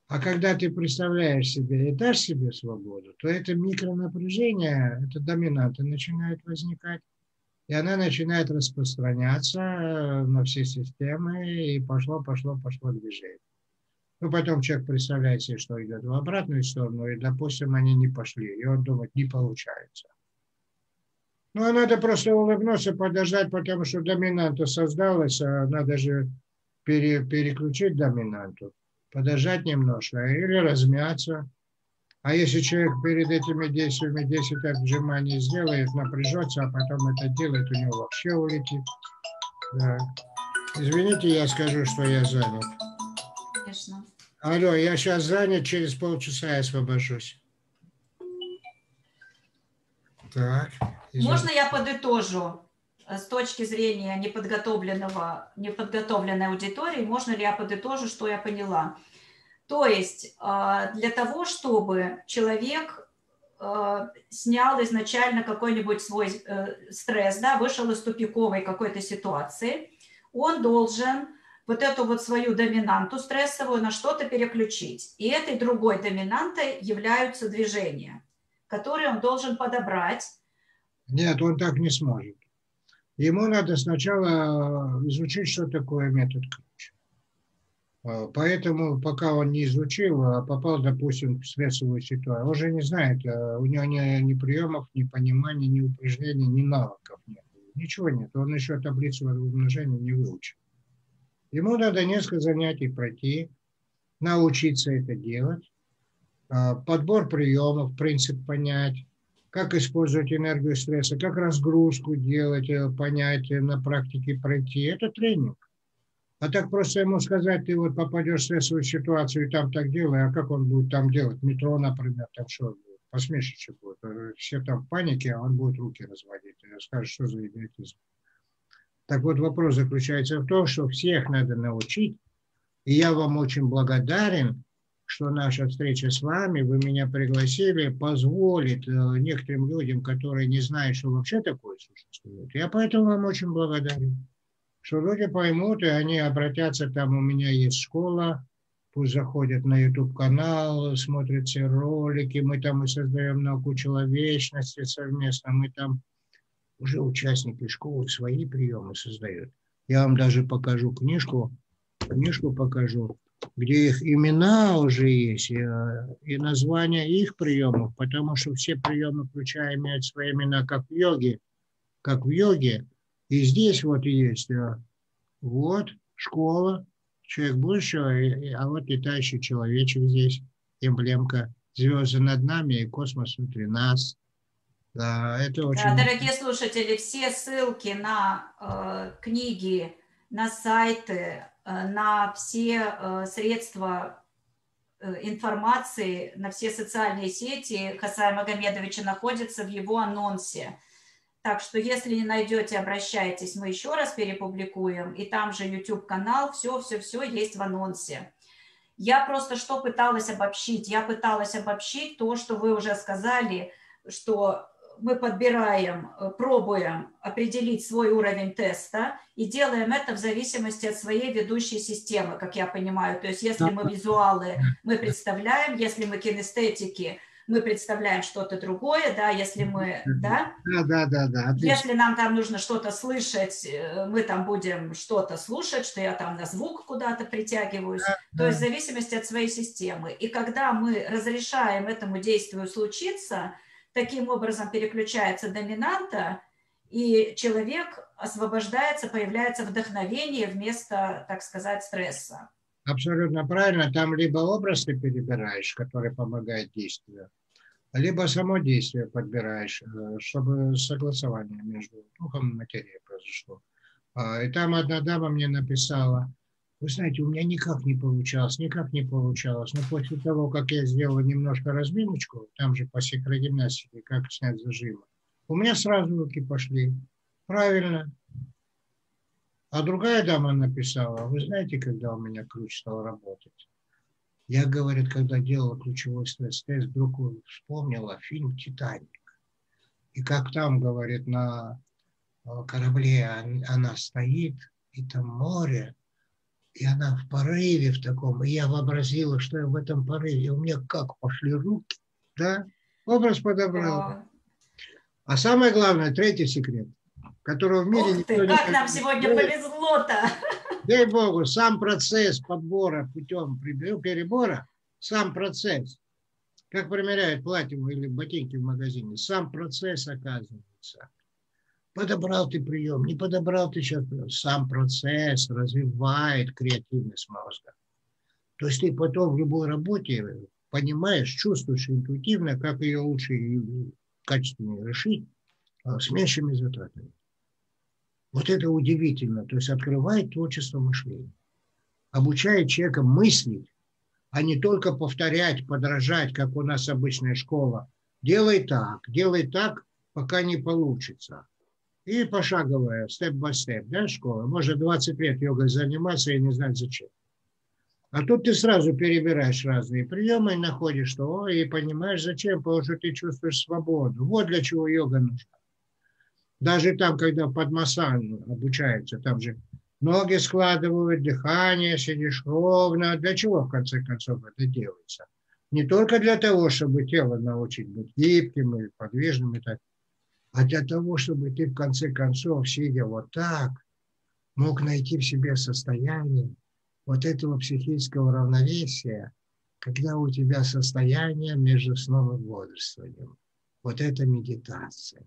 А когда ты представляешь себе и дашь себе свободу, то это микронапряжение, эта доминанта начинает возникать, и она начинает распространяться на все системы, и пошло движение. Ну, потом человек представляет себе, что идет в обратную сторону, и, допустим, они не пошли, и он думает, не получается. Ну, а надо просто улыбнуться, подождать, потому что доминанта создалась, а надо же переключить доминанту, подождать немножко или размяться. А если человек перед этими действиями 10 отжиманий сделает, напряжется, а потом это делает, у него вообще улетит. Да. Извините, я скажу, что я занят. Конечно. Алло, я сейчас занят, через полчаса я освобожусь. Так. Можно я подытожу с точки зрения неподготовленной аудитории? Можно ли я подытожу, что я поняла? То есть для того, чтобы человек снял изначально какой-нибудь свой стресс, да, вышел из тупиковой какой-то ситуации, он должен вот эту вот свою доминанту стрессовую на что-то переключить. И этой другой доминантой являются движения, которые он должен подобрать. Нет, он так не сможет. Ему надо сначала изучить, что такое метод ключ. Поэтому, пока он не изучил, а попал, допустим, в стрессовую ситуацию, он же не знает, у него ни приемов, ни понимания, ни упражнений, ни навыков нет. Ничего нет, он еще таблицу умножения не выучил. Ему надо несколько занятий пройти, научиться это делать, подбор приемов, принцип понять, как использовать энергию стресса, как разгрузку делать, понять, на практике пройти. Это тренинг. А так просто ему сказать, ты вот попадешь в стрессовую ситуацию и там так делай, а как он будет там делать? Метро, например, там что будет? Посмешище будет. Все там в панике, а он будет руки разводить. Скажет, что за идиотизм. Так вот, вопрос заключается в том, что всех надо научить. И я вам очень благодарен, что наша встреча с вами, вы меня пригласили, позволит некоторым людям, которые не знают, что вообще такое существует. Я поэтому вам очень благодарен, что люди поймут, и они обратятся, там у меня есть школа, пусть заходят на YouTube-канал, смотрят все ролики, мы там и создаем науку человечности совместно, мы там уже участники школы свои приемы создают. Я вам даже покажу книжку покажу, где их имена уже есть и названия их приемов, потому что все приемы ключа имеют свои имена, как в йоге. И здесь вот есть вот школа, человек будущего, а вот летающий человечек здесь, эмблемка, звезды над нами и космос внутри нас. Да, это очень... Да, дорогие слушатели, все ссылки на книги, на сайты, на все средства информации, на все социальные сети Хасая Магомедовича находятся в его анонсе. Так что, если не найдете, обращайтесь, мы еще раз перепубликуем. И там же YouTube-канал, все есть в анонсе. Я просто что пыталась обобщить? Я пыталась обобщить то, что вы уже сказали, что... мы подбираем, пробуем определить свой уровень теста и делаем это в зависимости от своей ведущей системы, как я понимаю. То есть если мы визуалы, мы представляем, если мы кинестетики, мы представляем что-то другое, да, если мы, да? Да. Если нам там нужно что-то слышать, мы там будем что-то слушать, что я там на звук куда-то притягиваюсь. Да. То есть в зависимости от своей системы. И когда мы разрешаем этому действию случиться, таким образом переключается доминанта, и человек освобождается, появляется вдохновение вместо, так сказать, стресса. Абсолютно правильно. Там либо образ ты перебираешь, который помогает действию, либо само действие подбираешь, чтобы согласование между духом и материей произошло. И там одна дама мне написала, вы знаете, у меня никак не получалось. Но после того, как я сделала немножко разминочку, там же по секрогимнастике, как снять зажимы, у меня сразу руки пошли. Правильно. А другая дама написала, вы знаете, когда у меня ключ стал работать? Я, говорит, когда делала ключевой стресс-тест, вдруг вспомнила фильм «Титаник». И как там, говорит, на корабле она стоит, и там море, И она в порыве в таком, и я вообразила, что я в этом порыве. У меня как пошли руки, да? Образ подобрал. Да. А самое главное, третий секрет, которого в мире никто не знает. Как нам сегодня повезло-то! Дай Богу, сам процесс подбора путем перебора, сам процесс, как примеряют платье или ботинки в магазине, сам процесс оказывается. Подобрал ты прием, не подобрал ты сейчас прием. Сам процесс развивает креативность мозга. То есть ты потом в любой работе понимаешь, чувствуешь интуитивно, как ее лучше и качественнее решить, с меньшими затратами. Вот это удивительно. То есть открывает творчество мышления. Обучает человека мыслить, а не только повторять, подражать, как у нас обычная школа. Делай так, пока не получится. И пошаговая, степ-бай-степ, да, школа. Может, 20 лет йогой заниматься и не знать зачем. А тут ты сразу перебираешь разные приемы и находишь, что, и понимаешь, зачем, потому что ты чувствуешь свободу. Вот для чего йога нужна. Даже там, когда под массаж обучаются, там же ноги складывают, дыхание, сидишь ровно. Для чего, в конце концов, это делается? Не только для того, чтобы тело научить быть гибким и подвижным и так. А для того, чтобы ты, в конце концов, сидя вот так, мог найти в себе состояние вот этого психического равновесия, когда у тебя состояние между сном и бодрствованием. Вот это медитация.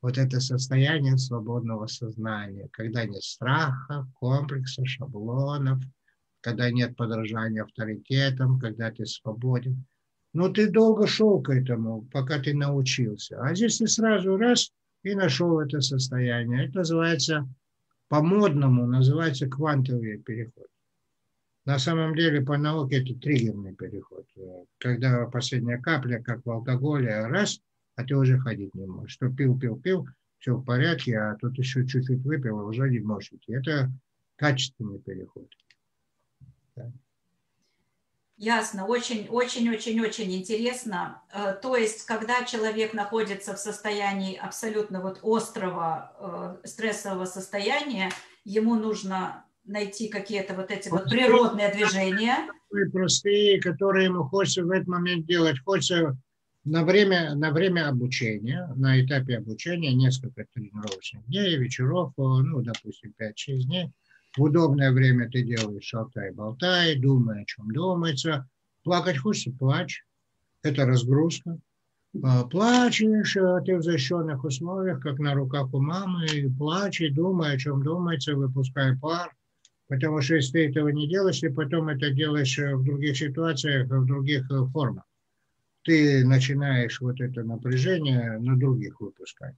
Вот это состояние свободного сознания, когда нет страха, комплекса, шаблонов, когда нет подражания авторитетам, когда ты свободен. Но ты долго шел к этому, пока ты научился. А здесь ты сразу раз и нашел это состояние. Это называется, по-модному, называется квантовый переход. На самом деле, по науке, это триггерный переход. Когда последняя капля, как в алкоголе, раз, а ты уже ходить не можешь. Что пил, все в порядке, а тут еще чуть-чуть выпил, а уже не можешь идти. Это качественный переход. Ясно, очень-очень-очень-очень интересно. То есть, когда человек находится в состоянии абсолютно вот острого стрессового состояния, ему нужно найти какие-то вот эти вот природные движения. Простые, которые ему хочется в этот момент делать. Хочется на время обучения, на этапе обучения, несколько тренировочных дней, вечеров, допустим, 5-6 дней. В удобное время ты делаешь шалтай-болтай, думай, о чем думается. Плакать хочется – плачь. Это разгрузка. Плачешь, ты в защищенных условиях, как на руках у мамы. И плачь, и думай, о чем думается, выпускай пар. Потому что если ты этого не делаешь, ты потом это делаешь в других ситуациях, в других формах. Ты начинаешь вот это напряжение на других выпускать.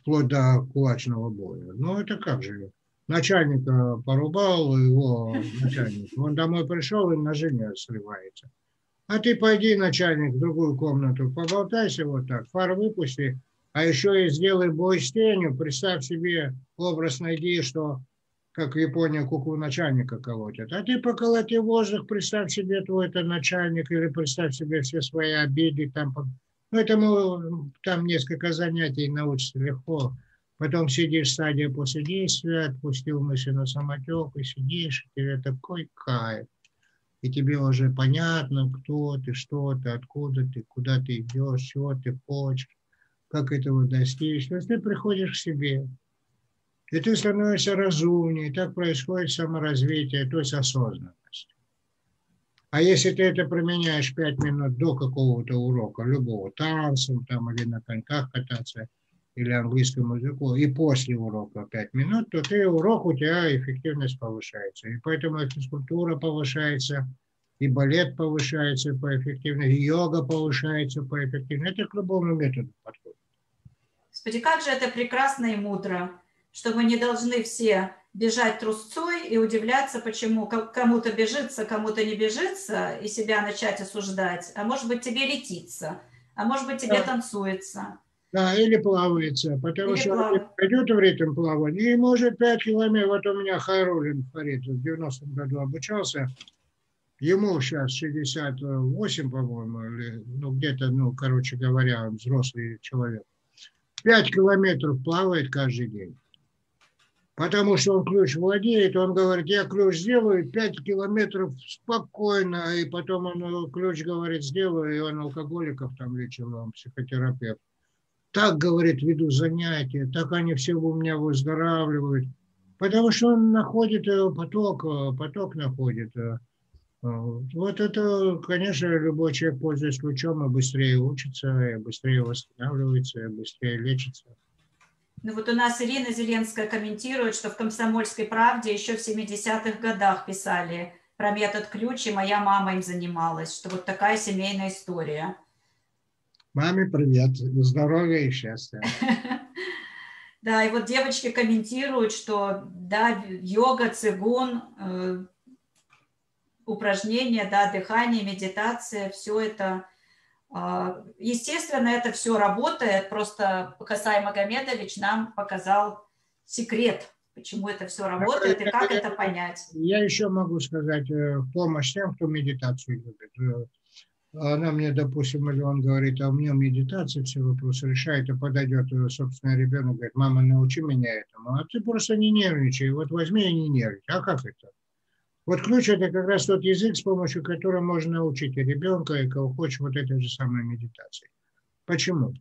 Вплоть до кулачного боя. Это как же? Начальника порубал, его начальник. Он домой пришел и на жене сливается. А ты пойди, начальник, в другую комнату, поболтайся вот так, фар выпусти, а еще и сделай бой с тенью. Представь себе, образ найди, что как в Японии куклу начальника колотят. А ты поколоти воздух, представь себе, твой это начальник, или представь себе все свои обиды. Этому там несколько занятий научиться легко. Потом сидишь, стадия после действия, отпустил мысли на самотек, и сидишь, и тебе такой кайф. И тебе уже понятно, кто ты, что ты, откуда ты, куда ты идешь, чего ты хочешь, как этого достичь. То есть ты приходишь к себе, и ты становишься разумнее, и так происходит саморазвитие, то есть осознанность. А если ты это применяешь 5 минут до какого-то урока, любого танцем или на коньках кататься, или английскому языку, и после урока 5 минут, то у тебя эффективность повышается. И поэтому и физкультура повышается, и балет повышается по эффективности, и йога повышается по эффективности. Это к любому методу подходит. Господи, как же это прекрасно и мудро, что мы не должны все бежать трусцой и удивляться, почему кому-то бежится, кому-то не бежится, и себя начать осуждать. А может быть, тебе летится, а может быть, тебе танцуется. Да, или плавается, потому или что он пойдет в ритм плавания и может 5 километров. Вот у меня Хайрулин Фарид в 90-м году обучался. Ему сейчас 68, по-моему, или, он взрослый человек. 5 километров плавает каждый день. потому что он ключ владеет, он говорит, я ключ сделаю, 5 километров спокойно, и потом он ключ говорит, сделаю, и он алкоголиков там лечил, он психотерапевт. Так, говорит, веду занятия, так они все у меня выздоравливают, потому что он находит поток находит. Вот это, конечно, любой человек, пользуясь ключом, и быстрее учится, и быстрее восстанавливается, и быстрее лечится. Ну вот у нас Ирина Зеленская комментирует, что в «Комсомольской правде» еще в 70-х годах писали про метод ключ, и моя мама им занималась, что вот такая семейная история. Маме привет, здоровья и счастья. Да, и вот девочки комментируют, что да, йога, цигун, упражнения, да, дыхание, медитация, все это, естественно, это все работает, просто Хасай Магомедович нам показал секрет, почему это все работает и как это понять. Я еще могу сказать в помощь тем, кто медитацию любит. Она мне, допустим, или он говорит, а у меня медитация все вопросы решает, и подойдет, собственно, ребенок говорит, мама, научи меня этому, а ты просто не нервничай, вот возьми и не нервничай, а как это? Вот ключ – это как раз тот язык, с помощью которого можно научить и ребенка, и кого хочешь, вот этой же самой медитации. Почему?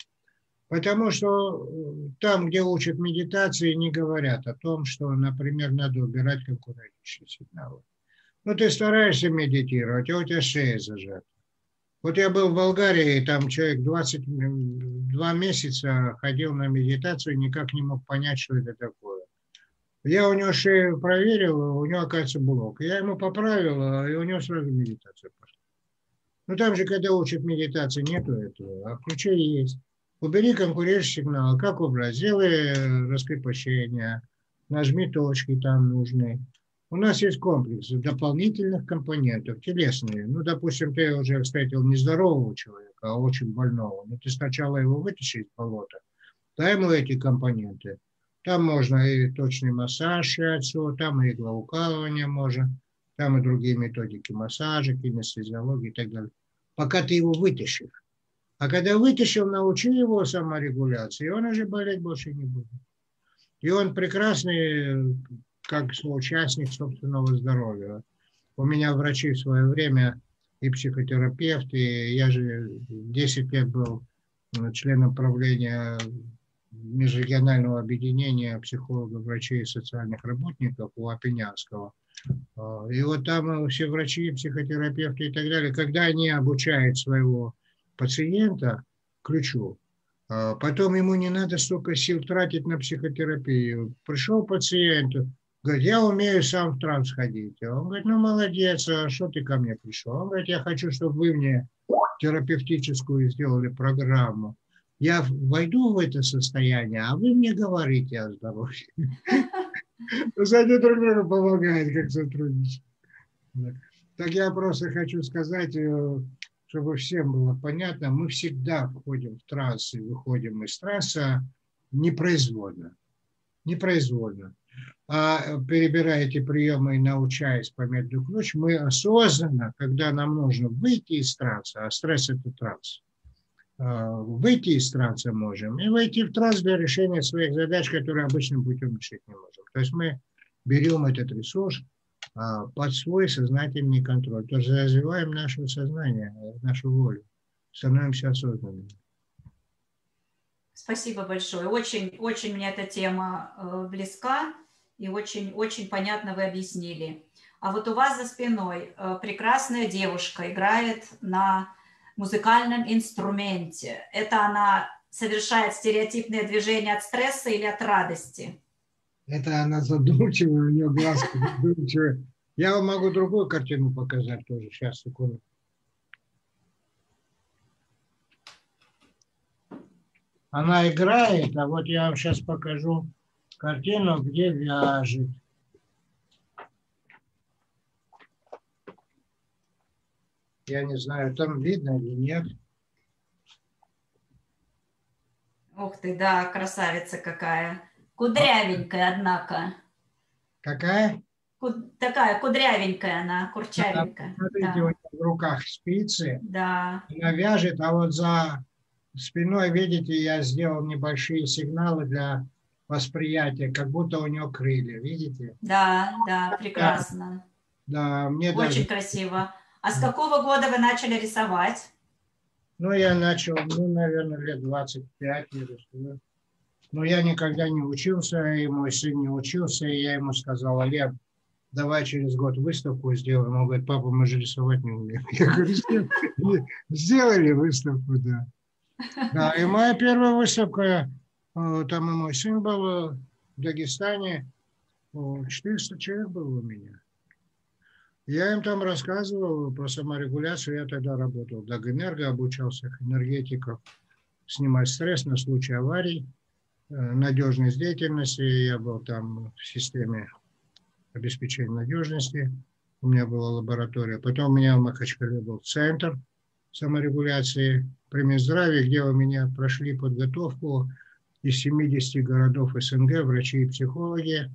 Потому что там, где учат медитации, не говорят о том, что, например, надо убирать конкурирующие сигналы. Ну, ты стараешься медитировать, а у тебя шея зажата. Вот я был в Болгарии, и там человек 22 месяца ходил на медитацию, никак не мог понять, что это такое. Я у него шею проверил, у него, оказывается, блок. Я ему поправил, и у него сразу медитация пошла. Но там же, когда учат медитации, нету этого, а ключей есть. Убери конкурирующий сигнал. Как убрать? Сделай раскрепощение, нажми точки там нужные. У нас есть комплекс дополнительных компонентов, телесные. Ну, допустим, ты уже встретил нездорового человека, а очень больного. Но ты сначала его вытащи из болота, дай ему эти компоненты. Там можно и точный массаж, там и иглоукалывание можно, там и другие методики массажа, кинестезиологии и так далее. Пока ты его вытащишь. А когда вытащил, научи его саморегуляции, и он уже болеть больше не будет. И он прекрасный, как соучастник собственного здоровья. У меня врачи в свое время и психотерапевты, и я же 10 лет был членом правления межрегионального объединения психологов, врачей и социальных работников у Апинянского. И вот там все врачи, психотерапевты и так далее, когда они обучают своего пациента ключу, потом ему не надо столько сил тратить на психотерапию. Пришел пациент, говорит, я умею сам в транс ходить. Он говорит, ну молодец, а что ты ко мне пришел? Он говорит, я хочу, чтобы вы мне терапевтическую сделали программу. Я войду в это состояние, а вы мне говорите о здоровье. Кстати, друг другу помогает, как сотрудничать. Так я просто хочу сказать, чтобы всем было понятно, мы всегда входим в транс и выходим из транса непроизвольно. Непроизвольно. А перебирая эти приемы и научаясь по методу ключ, мы осознанно, когда нам нужно выйти из транса, а стресс – это транс, выйти из транса можем и войти в транс для решения своих задач, которые обычным путем решить не можем. То есть мы берем этот ресурс под свой сознательный контроль. То есть развиваем наше сознание, нашу волю, становимся осознанными. Спасибо большое. Очень, очень мне эта тема близка и очень, очень понятно вы объяснили. А вот у вас за спиной прекрасная девушка играет на музыкальном инструменте. Это она совершает стереотипные движения от стресса или от радости? Это она задумчивая, у нее глазки задумчивые. Я вам могу другую картину показать тоже. Сейчас, секунду. Она играет, а вот я вам сейчас покажу картину, где вяжет. Я не знаю, там видно или нет. Ух ты, да, красавица какая. Кудрявенькая, однако. Какая? Такая кудрявенькая она, курчавенькая. Смотрите, да. У нее в руках спицы. Да. Она вяжет, а вот за спиной, видите, я сделал небольшие сигналы для восприятие, как будто у него крылья, видите? Да, да, прекрасно. Да, мне очень даже... красиво. А с какого года вы начали рисовать? Ну, я начал, наверное, лет 25. Но я никогда не учился, и мой сын не учился, и я ему сказал: Олег, давай через год выставку сделаем. Он говорит: папа, мы же рисовать не умеем. Я говорю: сделали выставку, да. Да, и моя первая выставка, там и мой сын был в Дагестане, 400 человек было у меня. Я им там рассказывал про саморегуляцию. Я тогда работал в Дагэнерго, обучался энергетиков снимать стресс на случай аварий, надежность деятельности. Я был там в системе обеспечения надежности. У меня была лаборатория. Потом у меня в Махачкале был центр саморегуляции при Минздраве, где у меня прошли подготовку из 70 городов СНГ врачи и психологи.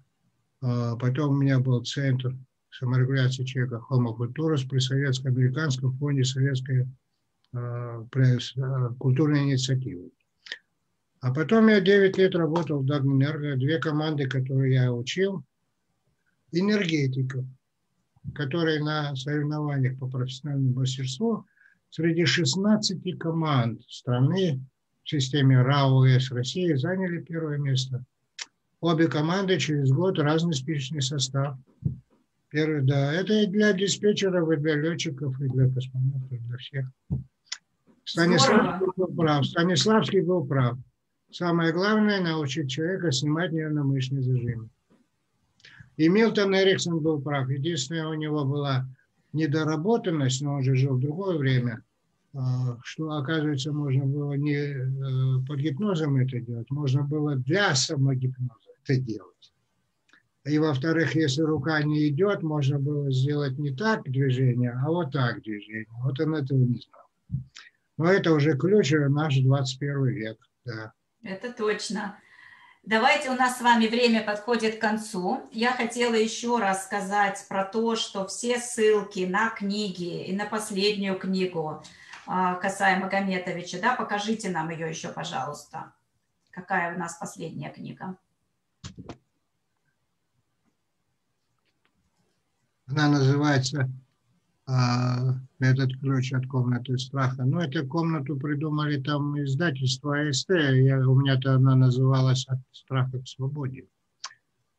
Потом у меня был центр саморегуляции человека Homo Culturus при Советско-Американском фонде советской культурной инициативы. А потом я 9 лет работал в Дагэнерго, две команды, которые я учил, энергетиков, которые на соревнованиях по профессиональному мастерству среди 16 команд страны в системе РАОС России заняли первое место. Обе команды через год разный спичечный состав. Да, это и для диспетчеров, и для летчиков, и для космонавтов, и для всех. Станиславский был прав. Станиславский был прав. Самое главное – научить человека снимать нервно-мышечный зажим. И Милтон Эриксон был прав. Единственное, у него была недоработанность, но он же жил в другое время, что, оказывается, можно было не под гипнозом это делать, можно было для самогипноза это делать. И, во-вторых, если рука не идет, можно было сделать не так движение, а вот так движение. Вот он этого не знал. Но это уже ключ, наш 21 век. Да. Это точно. Давайте, у нас с вами время подходит к концу. Я хотела еще раз сказать про то, что все ссылки на книги и на последнюю книгу Хасая Магомедовича, да, покажите нам ее еще, пожалуйста. Какая у нас последняя книга? Она называется «Этот ключ от комнаты страха». Ну, эту комнату придумали там издательство АСТ. У меня-то она называлась «От страха к свободе».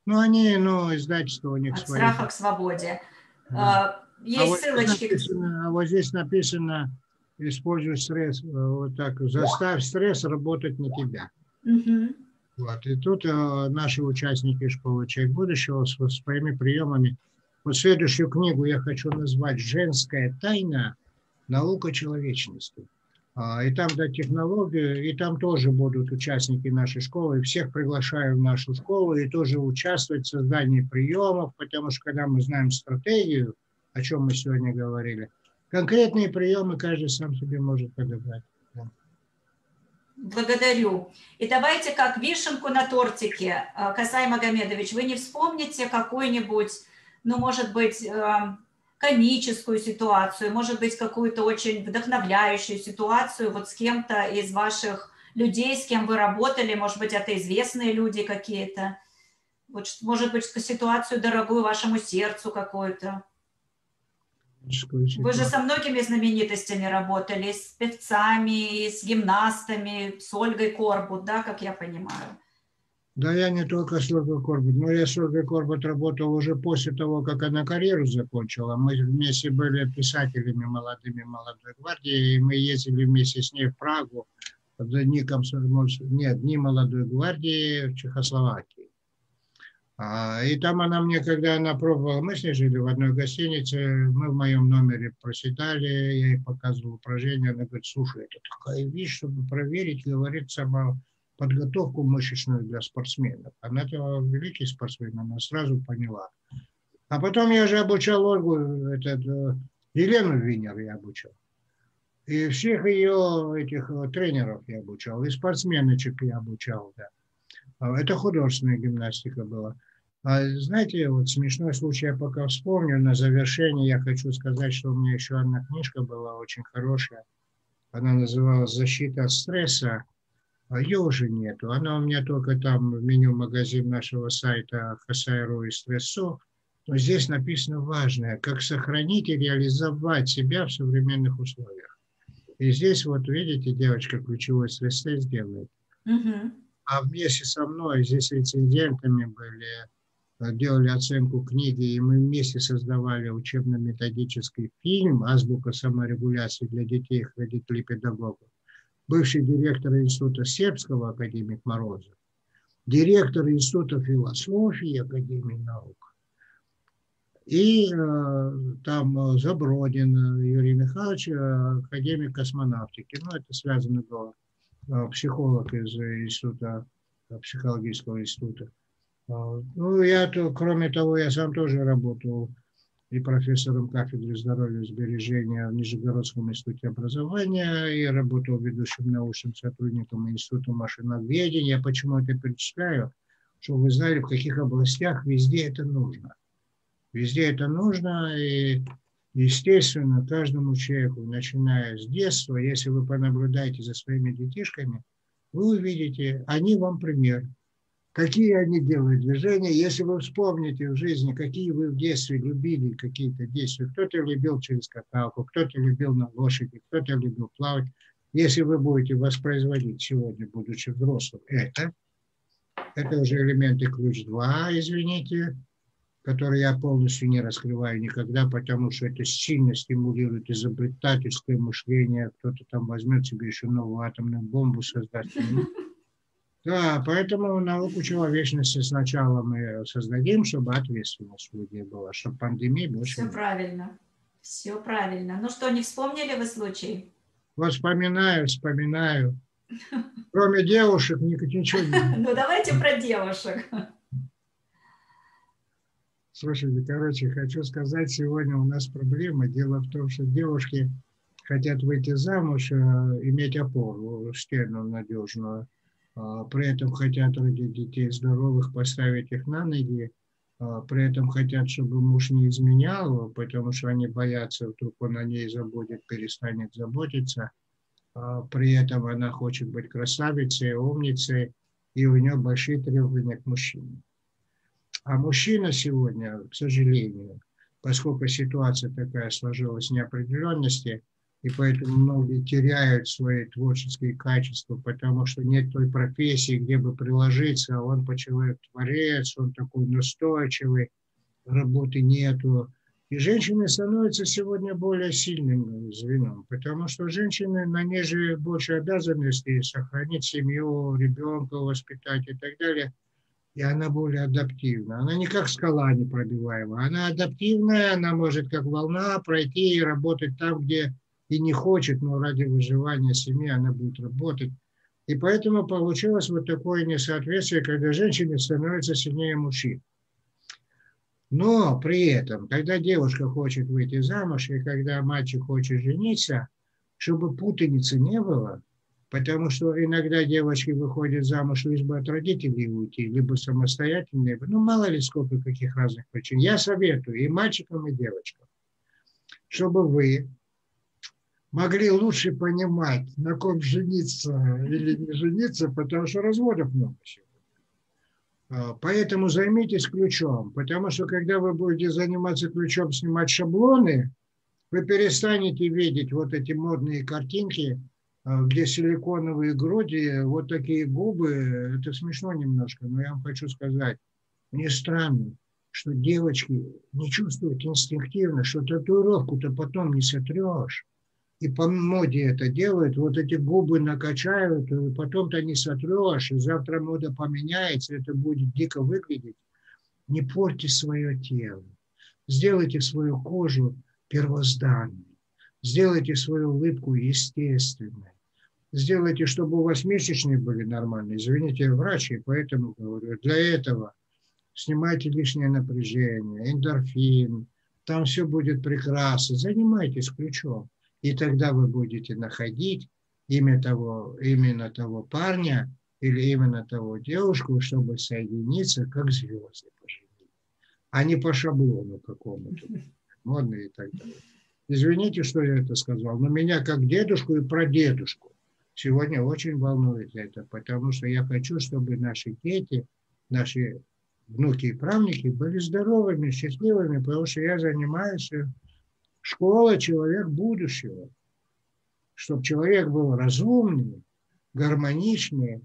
Ну, они, ну, издательство у них «От свои... страха к свободе». Да. Есть вот ссылочки. Написано, а вот здесь написано: «Используй стресс». Вот так. «Заставь стресс работать на тебя». Угу. Вот. И тут наши участники школы «Человек будущего» с своими приемами. Вот следующую книгу я хочу назвать «Женская тайна. Наука человечности». И там да, технологию, и там тоже будут участники нашей школы. Всех приглашаю в нашу школу и тоже участвовать в создании приемов, потому что когда мы знаем стратегию, о чем мы сегодня говорили, конкретные приемы каждый сам себе может подобрать. Да. Благодарю. И давайте как вишенку на тортике, Хасай Магомедович, вы не вспомните какую-нибудь... ну, может быть, комическую ситуацию, может быть, какую-то очень вдохновляющую ситуацию вот с кем-то из ваших людей, с кем вы работали, может быть, это известные люди какие-то, вот, может быть, ситуацию дорогую вашему сердцу какую-то. Вы же со многими знаменитостями работали, с певцами, с гимнастами, с Ольгой Корбут, да, как я понимаю. Да, я не только с Ольгой Корбут, но я с Ольгой Корбут работал уже после того, как она карьеру закончила. Мы вместе были писателями молодыми молодой гвардии, и мы ездили вместе с ней в Прагу за Дни молодой гвардии в Чехословакии. И там она мне, когда она пробовала, мы с ней жили в одной гостинице, мы в моем номере просидали, я ей показывал упражнение, она говорит: слушай, это такая вещь, чтобы проверить, говорит, сама... подготовку мышечную для спортсменов. Она великий спортсмен, она сразу поняла. А потом я же обучал Ольгу, Елену Винер я обучал. И всех ее этих тренеров я обучал, и спортсменочек я обучал. Да. Это художественная гимнастика была. А знаете, вот смешной случай я пока вспомню. На завершение я хочу сказать, что у меня еще одна книжка была очень хорошая. Она называлась «Защита от стресса». А ее уже нету. Она у меня только там в меню магазин нашего сайта Хасай.ру и Стрессо. Но здесь написано важное, как сохранить и реализовать себя в современных условиях. И здесь вот видите, девочка ключевой стресс-тест сделает. Угу. А вместе со мной здесь рецензентами были, делали оценку книги, и мы вместе создавали учебно-методический фильм «Азбука саморегуляции для детей, их родителей, педагогов». Бывший директор Института сербского академик Морозов, директор Института философии Академии наук, и там Забродин Юрий Михайлович, академик космонавтики. Ну, это связано было. Психолог из института, психологического института. Ну, кроме того, я сам тоже работал и профессором кафедры здоровья и сбережения в Нижегородском институте образования, и работал ведущим научным сотрудником Института машиноведения. Я почему это перечисляю? Чтобы вы знали, в каких областях везде это нужно. Везде это нужно, и, естественно, каждому человеку, начиная с детства, если вы понаблюдаете за своими детишками, вы увидите, они вам пример. Какие они делают движения, если вы вспомните в жизни, какие вы в детстве любили какие-то действия. Кто-то любил через каталку, кто-то любил на лошади, кто-то любил плавать. Если вы будете воспроизводить сегодня, будучи взрослым, это уже элементы ключ-2, извините, которые я полностью не раскрываю никогда, потому что это сильно стимулирует изобретательское мышление. Кто-то там возьмет себе еще новую атомную бомбу, создаст. Да, поэтому науку человечности сначала мы создадим, чтобы ответственность людей была, чтобы пандемия больше не было. Все правильно. Ну что, не вспомнили вы случай? Вот вспоминаю. Кроме девушек ничего не... Ну давайте про девушек. Слушайте, хочу сказать, сегодня у нас проблема. Дело в том, что девушки хотят выйти замуж, иметь опору, стену надежную. При этом хотят родить детей здоровых, поставить их на ноги. При этом хотят, чтобы муж не изменял, потому что они боятся, вдруг он о ней забудет, перестанет заботиться. При этом она хочет быть красавицей, умницей, и у нее большие требования к мужчине. А мужчина сегодня, к сожалению, поскольку ситуация такая сложилась неопределенности, и поэтому многие теряют свои творческие качества, потому что нет той профессии, где бы приложиться, а он человек-творец, он такой настойчивый, работы нету. И женщины становятся сегодня более сильным звеном, потому что женщины, на ней же больше обязанностей сохранить семью, ребенка воспитать и так далее. И она более адаптивна. Она не как скала непробиваемая. Она адаптивная, она может как волна пройти и работать там, где и не хочет, но ради выживания семьи она будет работать. И поэтому получилось вот такое несоответствие, когда женщины становятся сильнее мужчин. Но при этом, когда девушка хочет выйти замуж, и когда мальчик хочет жениться, чтобы путаницы не было, потому что иногда девочки выходят замуж лишь бы от родителей уйти, либо самостоятельные. Ну, мало ли сколько каких разных причин. Я советую и мальчикам, и девочкам, чтобы вы могли лучше понимать, на ком жениться или не жениться, потому что разводов много сегодня. Поэтому займитесь ключом, потому что когда вы будете заниматься ключом, снимать шаблоны, вы перестанете видеть вот эти модные картинки, где силиконовые груди, вот такие губы, это смешно немножко, но я вам хочу сказать, мне странно, что девочки не чувствуют инстинктивно, что татуировку-то потом не сотрешь. И по моде это делают, вот эти губы накачают, и потом-то не сотрешь, и завтра мода поменяется, это будет дико выглядеть. Не порти свое тело, сделайте свою кожу первозданной. Сделайте свою улыбку естественной. Сделайте, чтобы у вас месячные были нормальные. Извините, я врач, и поэтому говорю. Для этого снимайте лишнее напряжение, эндорфин. Там все будет прекрасно. Занимайтесь ключом. И тогда вы будете находить именно того парня или именно того девушку, чтобы соединиться, как звезды поженить. А не по шаблону какому-то. Модно и так далее. Извините, что я это сказал, но меня как дедушку и прадедушку сегодня очень волнует это, потому что я хочу, чтобы наши дети, наши внуки и правнуки были здоровыми, счастливыми, потому что я занимаюсь школой «Человек будущего», чтобы человек был разумнее, гармоничнее,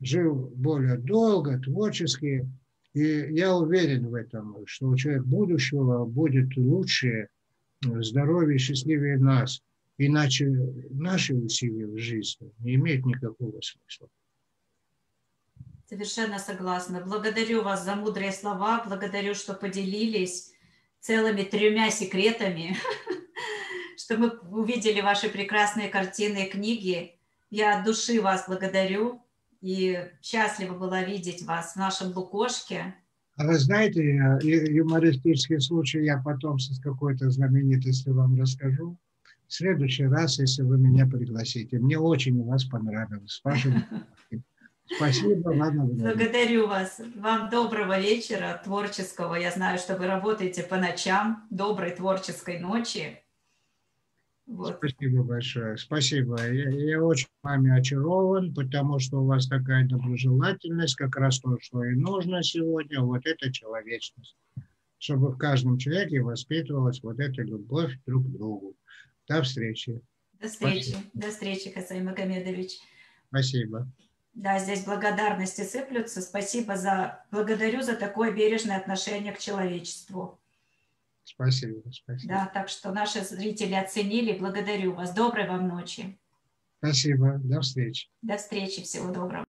жил более долго, творчески. И я уверен в этом, что у человека будущего будет лучше, здоровее, счастливее нас. Иначе наши усилия в жизни не имеют никакого смысла. Совершенно согласна. Благодарю вас за мудрые слова. Благодарю, что поделились целыми 3 секретами, что мы увидели ваши прекрасные картины и книги. Я от души вас благодарю. И счастлива была видеть вас в нашем Лукошке. А вы знаете, юмористический случай я потом с какой-то знаменитостью вам расскажу. В следующий раз, если вы меня пригласите. Мне очень у вас понравилось. Спасибо. Ладно, благодарю вас. Вам доброго вечера, творческого. Я знаю, что вы работаете по ночам. Доброй творческой ночи. Вот. Спасибо большое. Спасибо. Я очень вами очарован, потому что у вас такая доброжелательность, как раз то, что и нужно сегодня. Вот это человечность. Чтобы в каждом человеке воспитывалась вот эта любовь друг к другу. До встречи. До встречи. Спасибо. До встречи, Хасай Магомедович. Спасибо. Да, здесь благодарности сыплются. Спасибо за... Благодарю за такое бережное отношение к человечеству. Спасибо, спасибо. Да, так что наши зрители оценили. Благодарю вас. Доброй вам ночи. Спасибо. До встречи. До встречи. Всего доброго.